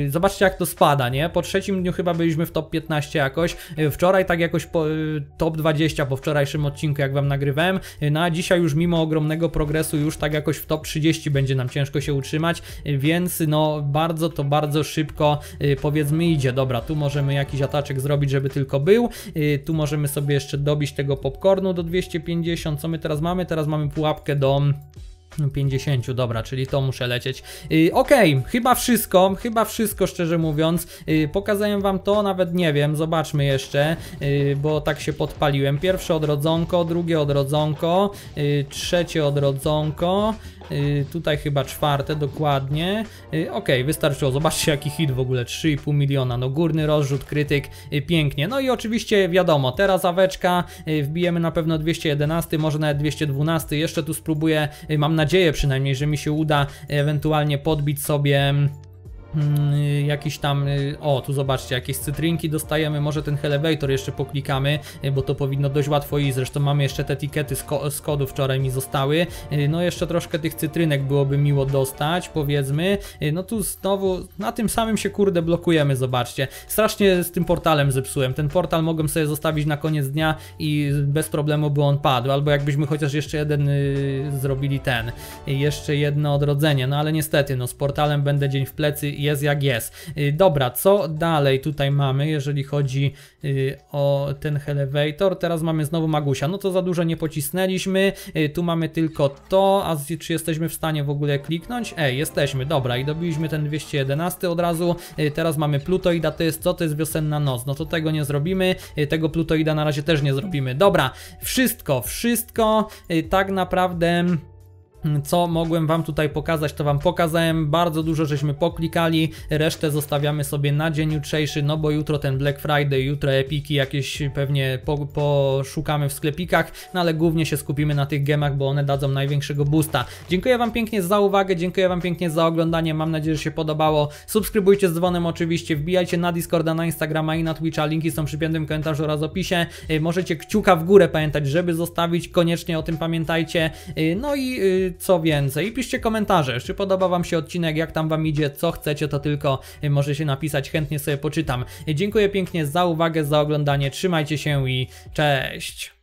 zobaczcie jak to spada, nie? Po trzecim dniu chyba byliśmy w top 15 jakoś, wczoraj tak jakoś po, top 20 po wczorajszym odcinku jak wam nagrywałem, no a dzisiaj już mimo ogromnego progresu już tak jakoś w top 30 będzie nam ciężko się utrzymać, więc no bardzo szybko powiedzmy idzie. Dobra, tu możemy jakiś ataczek zrobić, żeby tylko był, tu możemy sobie jeszcze dobić tego popcornu do 250, co my teraz mamy? Teraz mamy pułapkę do 50, dobra, czyli to muszę lecieć. Okej, chyba wszystko szczerze mówiąc. Pokazałem wam to, nawet nie wiem, zobaczmy jeszcze, bo tak się podpaliłem. Pierwsze odrodzonko, drugie odrodzonko, trzecie odrodzonko, tutaj chyba czwarte dokładnie. Okej, wystarczyło, zobaczcie jaki hit w ogóle, 3,5 miliona, no górny rozrzut, krytyk, pięknie. No i oczywiście wiadomo, teraz aweczka, wbijemy na pewno 211, może nawet 212, jeszcze tu spróbuję, mam nadzieję przynajmniej, że mi się uda ewentualnie podbić sobie Jakieś tam, o tu zobaczcie, jakieś cytrynki dostajemy, może ten Elevator jeszcze poklikamy, bo to powinno dość łatwo iść, zresztą mamy jeszcze te etykiety z kodu wczoraj mi zostały, no jeszcze troszkę tych cytrynek byłoby miło dostać, powiedzmy, no tu znowu na tym samym się kurde blokujemy, zobaczcie, strasznie z tym portalem zepsułem, ten portal mogłem sobie zostawić na koniec dnia i bez problemu by on padł, albo jakbyśmy chociaż jeszcze jeden zrobili ten, jeszcze jedno odrodzenie, no ale niestety, no z portalem będę dzień w plecy, jest jak jest. Dobra, co dalej tutaj mamy, jeżeli chodzi o ten Elevator? Teraz mamy znowu Magusia, no to za dużo nie pocisnęliśmy, tu mamy tylko to, a czy jesteśmy w stanie w ogóle kliknąć? Jesteśmy, dobra, i dobiliśmy ten 211 od razu, teraz mamy Plutoida, to jest co? To jest wiosenna noc, no to tego nie zrobimy, tego Plutoida na razie też nie zrobimy. Dobra, wszystko, tak naprawdę... Co mogłem wam tutaj pokazać, to wam pokazałem, bardzo dużo żeśmy poklikali, resztę zostawiamy sobie na dzień jutrzejszy, no bo jutro ten Black Friday, jutro epiki jakieś pewnie poszukamy w sklepikach, no ale głównie się skupimy na tych gemach, bo one dadzą największego boosta. Dziękuję wam pięknie za uwagę, dziękuję wam pięknie za oglądanie, mam nadzieję, że się podobało, subskrybujcie z dzwonem oczywiście, wbijajcie na Discorda, na Instagrama i na Twitcha, linki są przy piętym komentarzu oraz opisie, możecie kciuka w górę pamiętać, żeby zostawić, koniecznie o tym pamiętajcie, no i co więcej, piszcie komentarze, czy podoba wam się odcinek, jak tam wam idzie, co chcecie, to tylko możecie napisać, chętnie sobie poczytam. Dziękuję pięknie za uwagę, za oglądanie, trzymajcie się i cześć!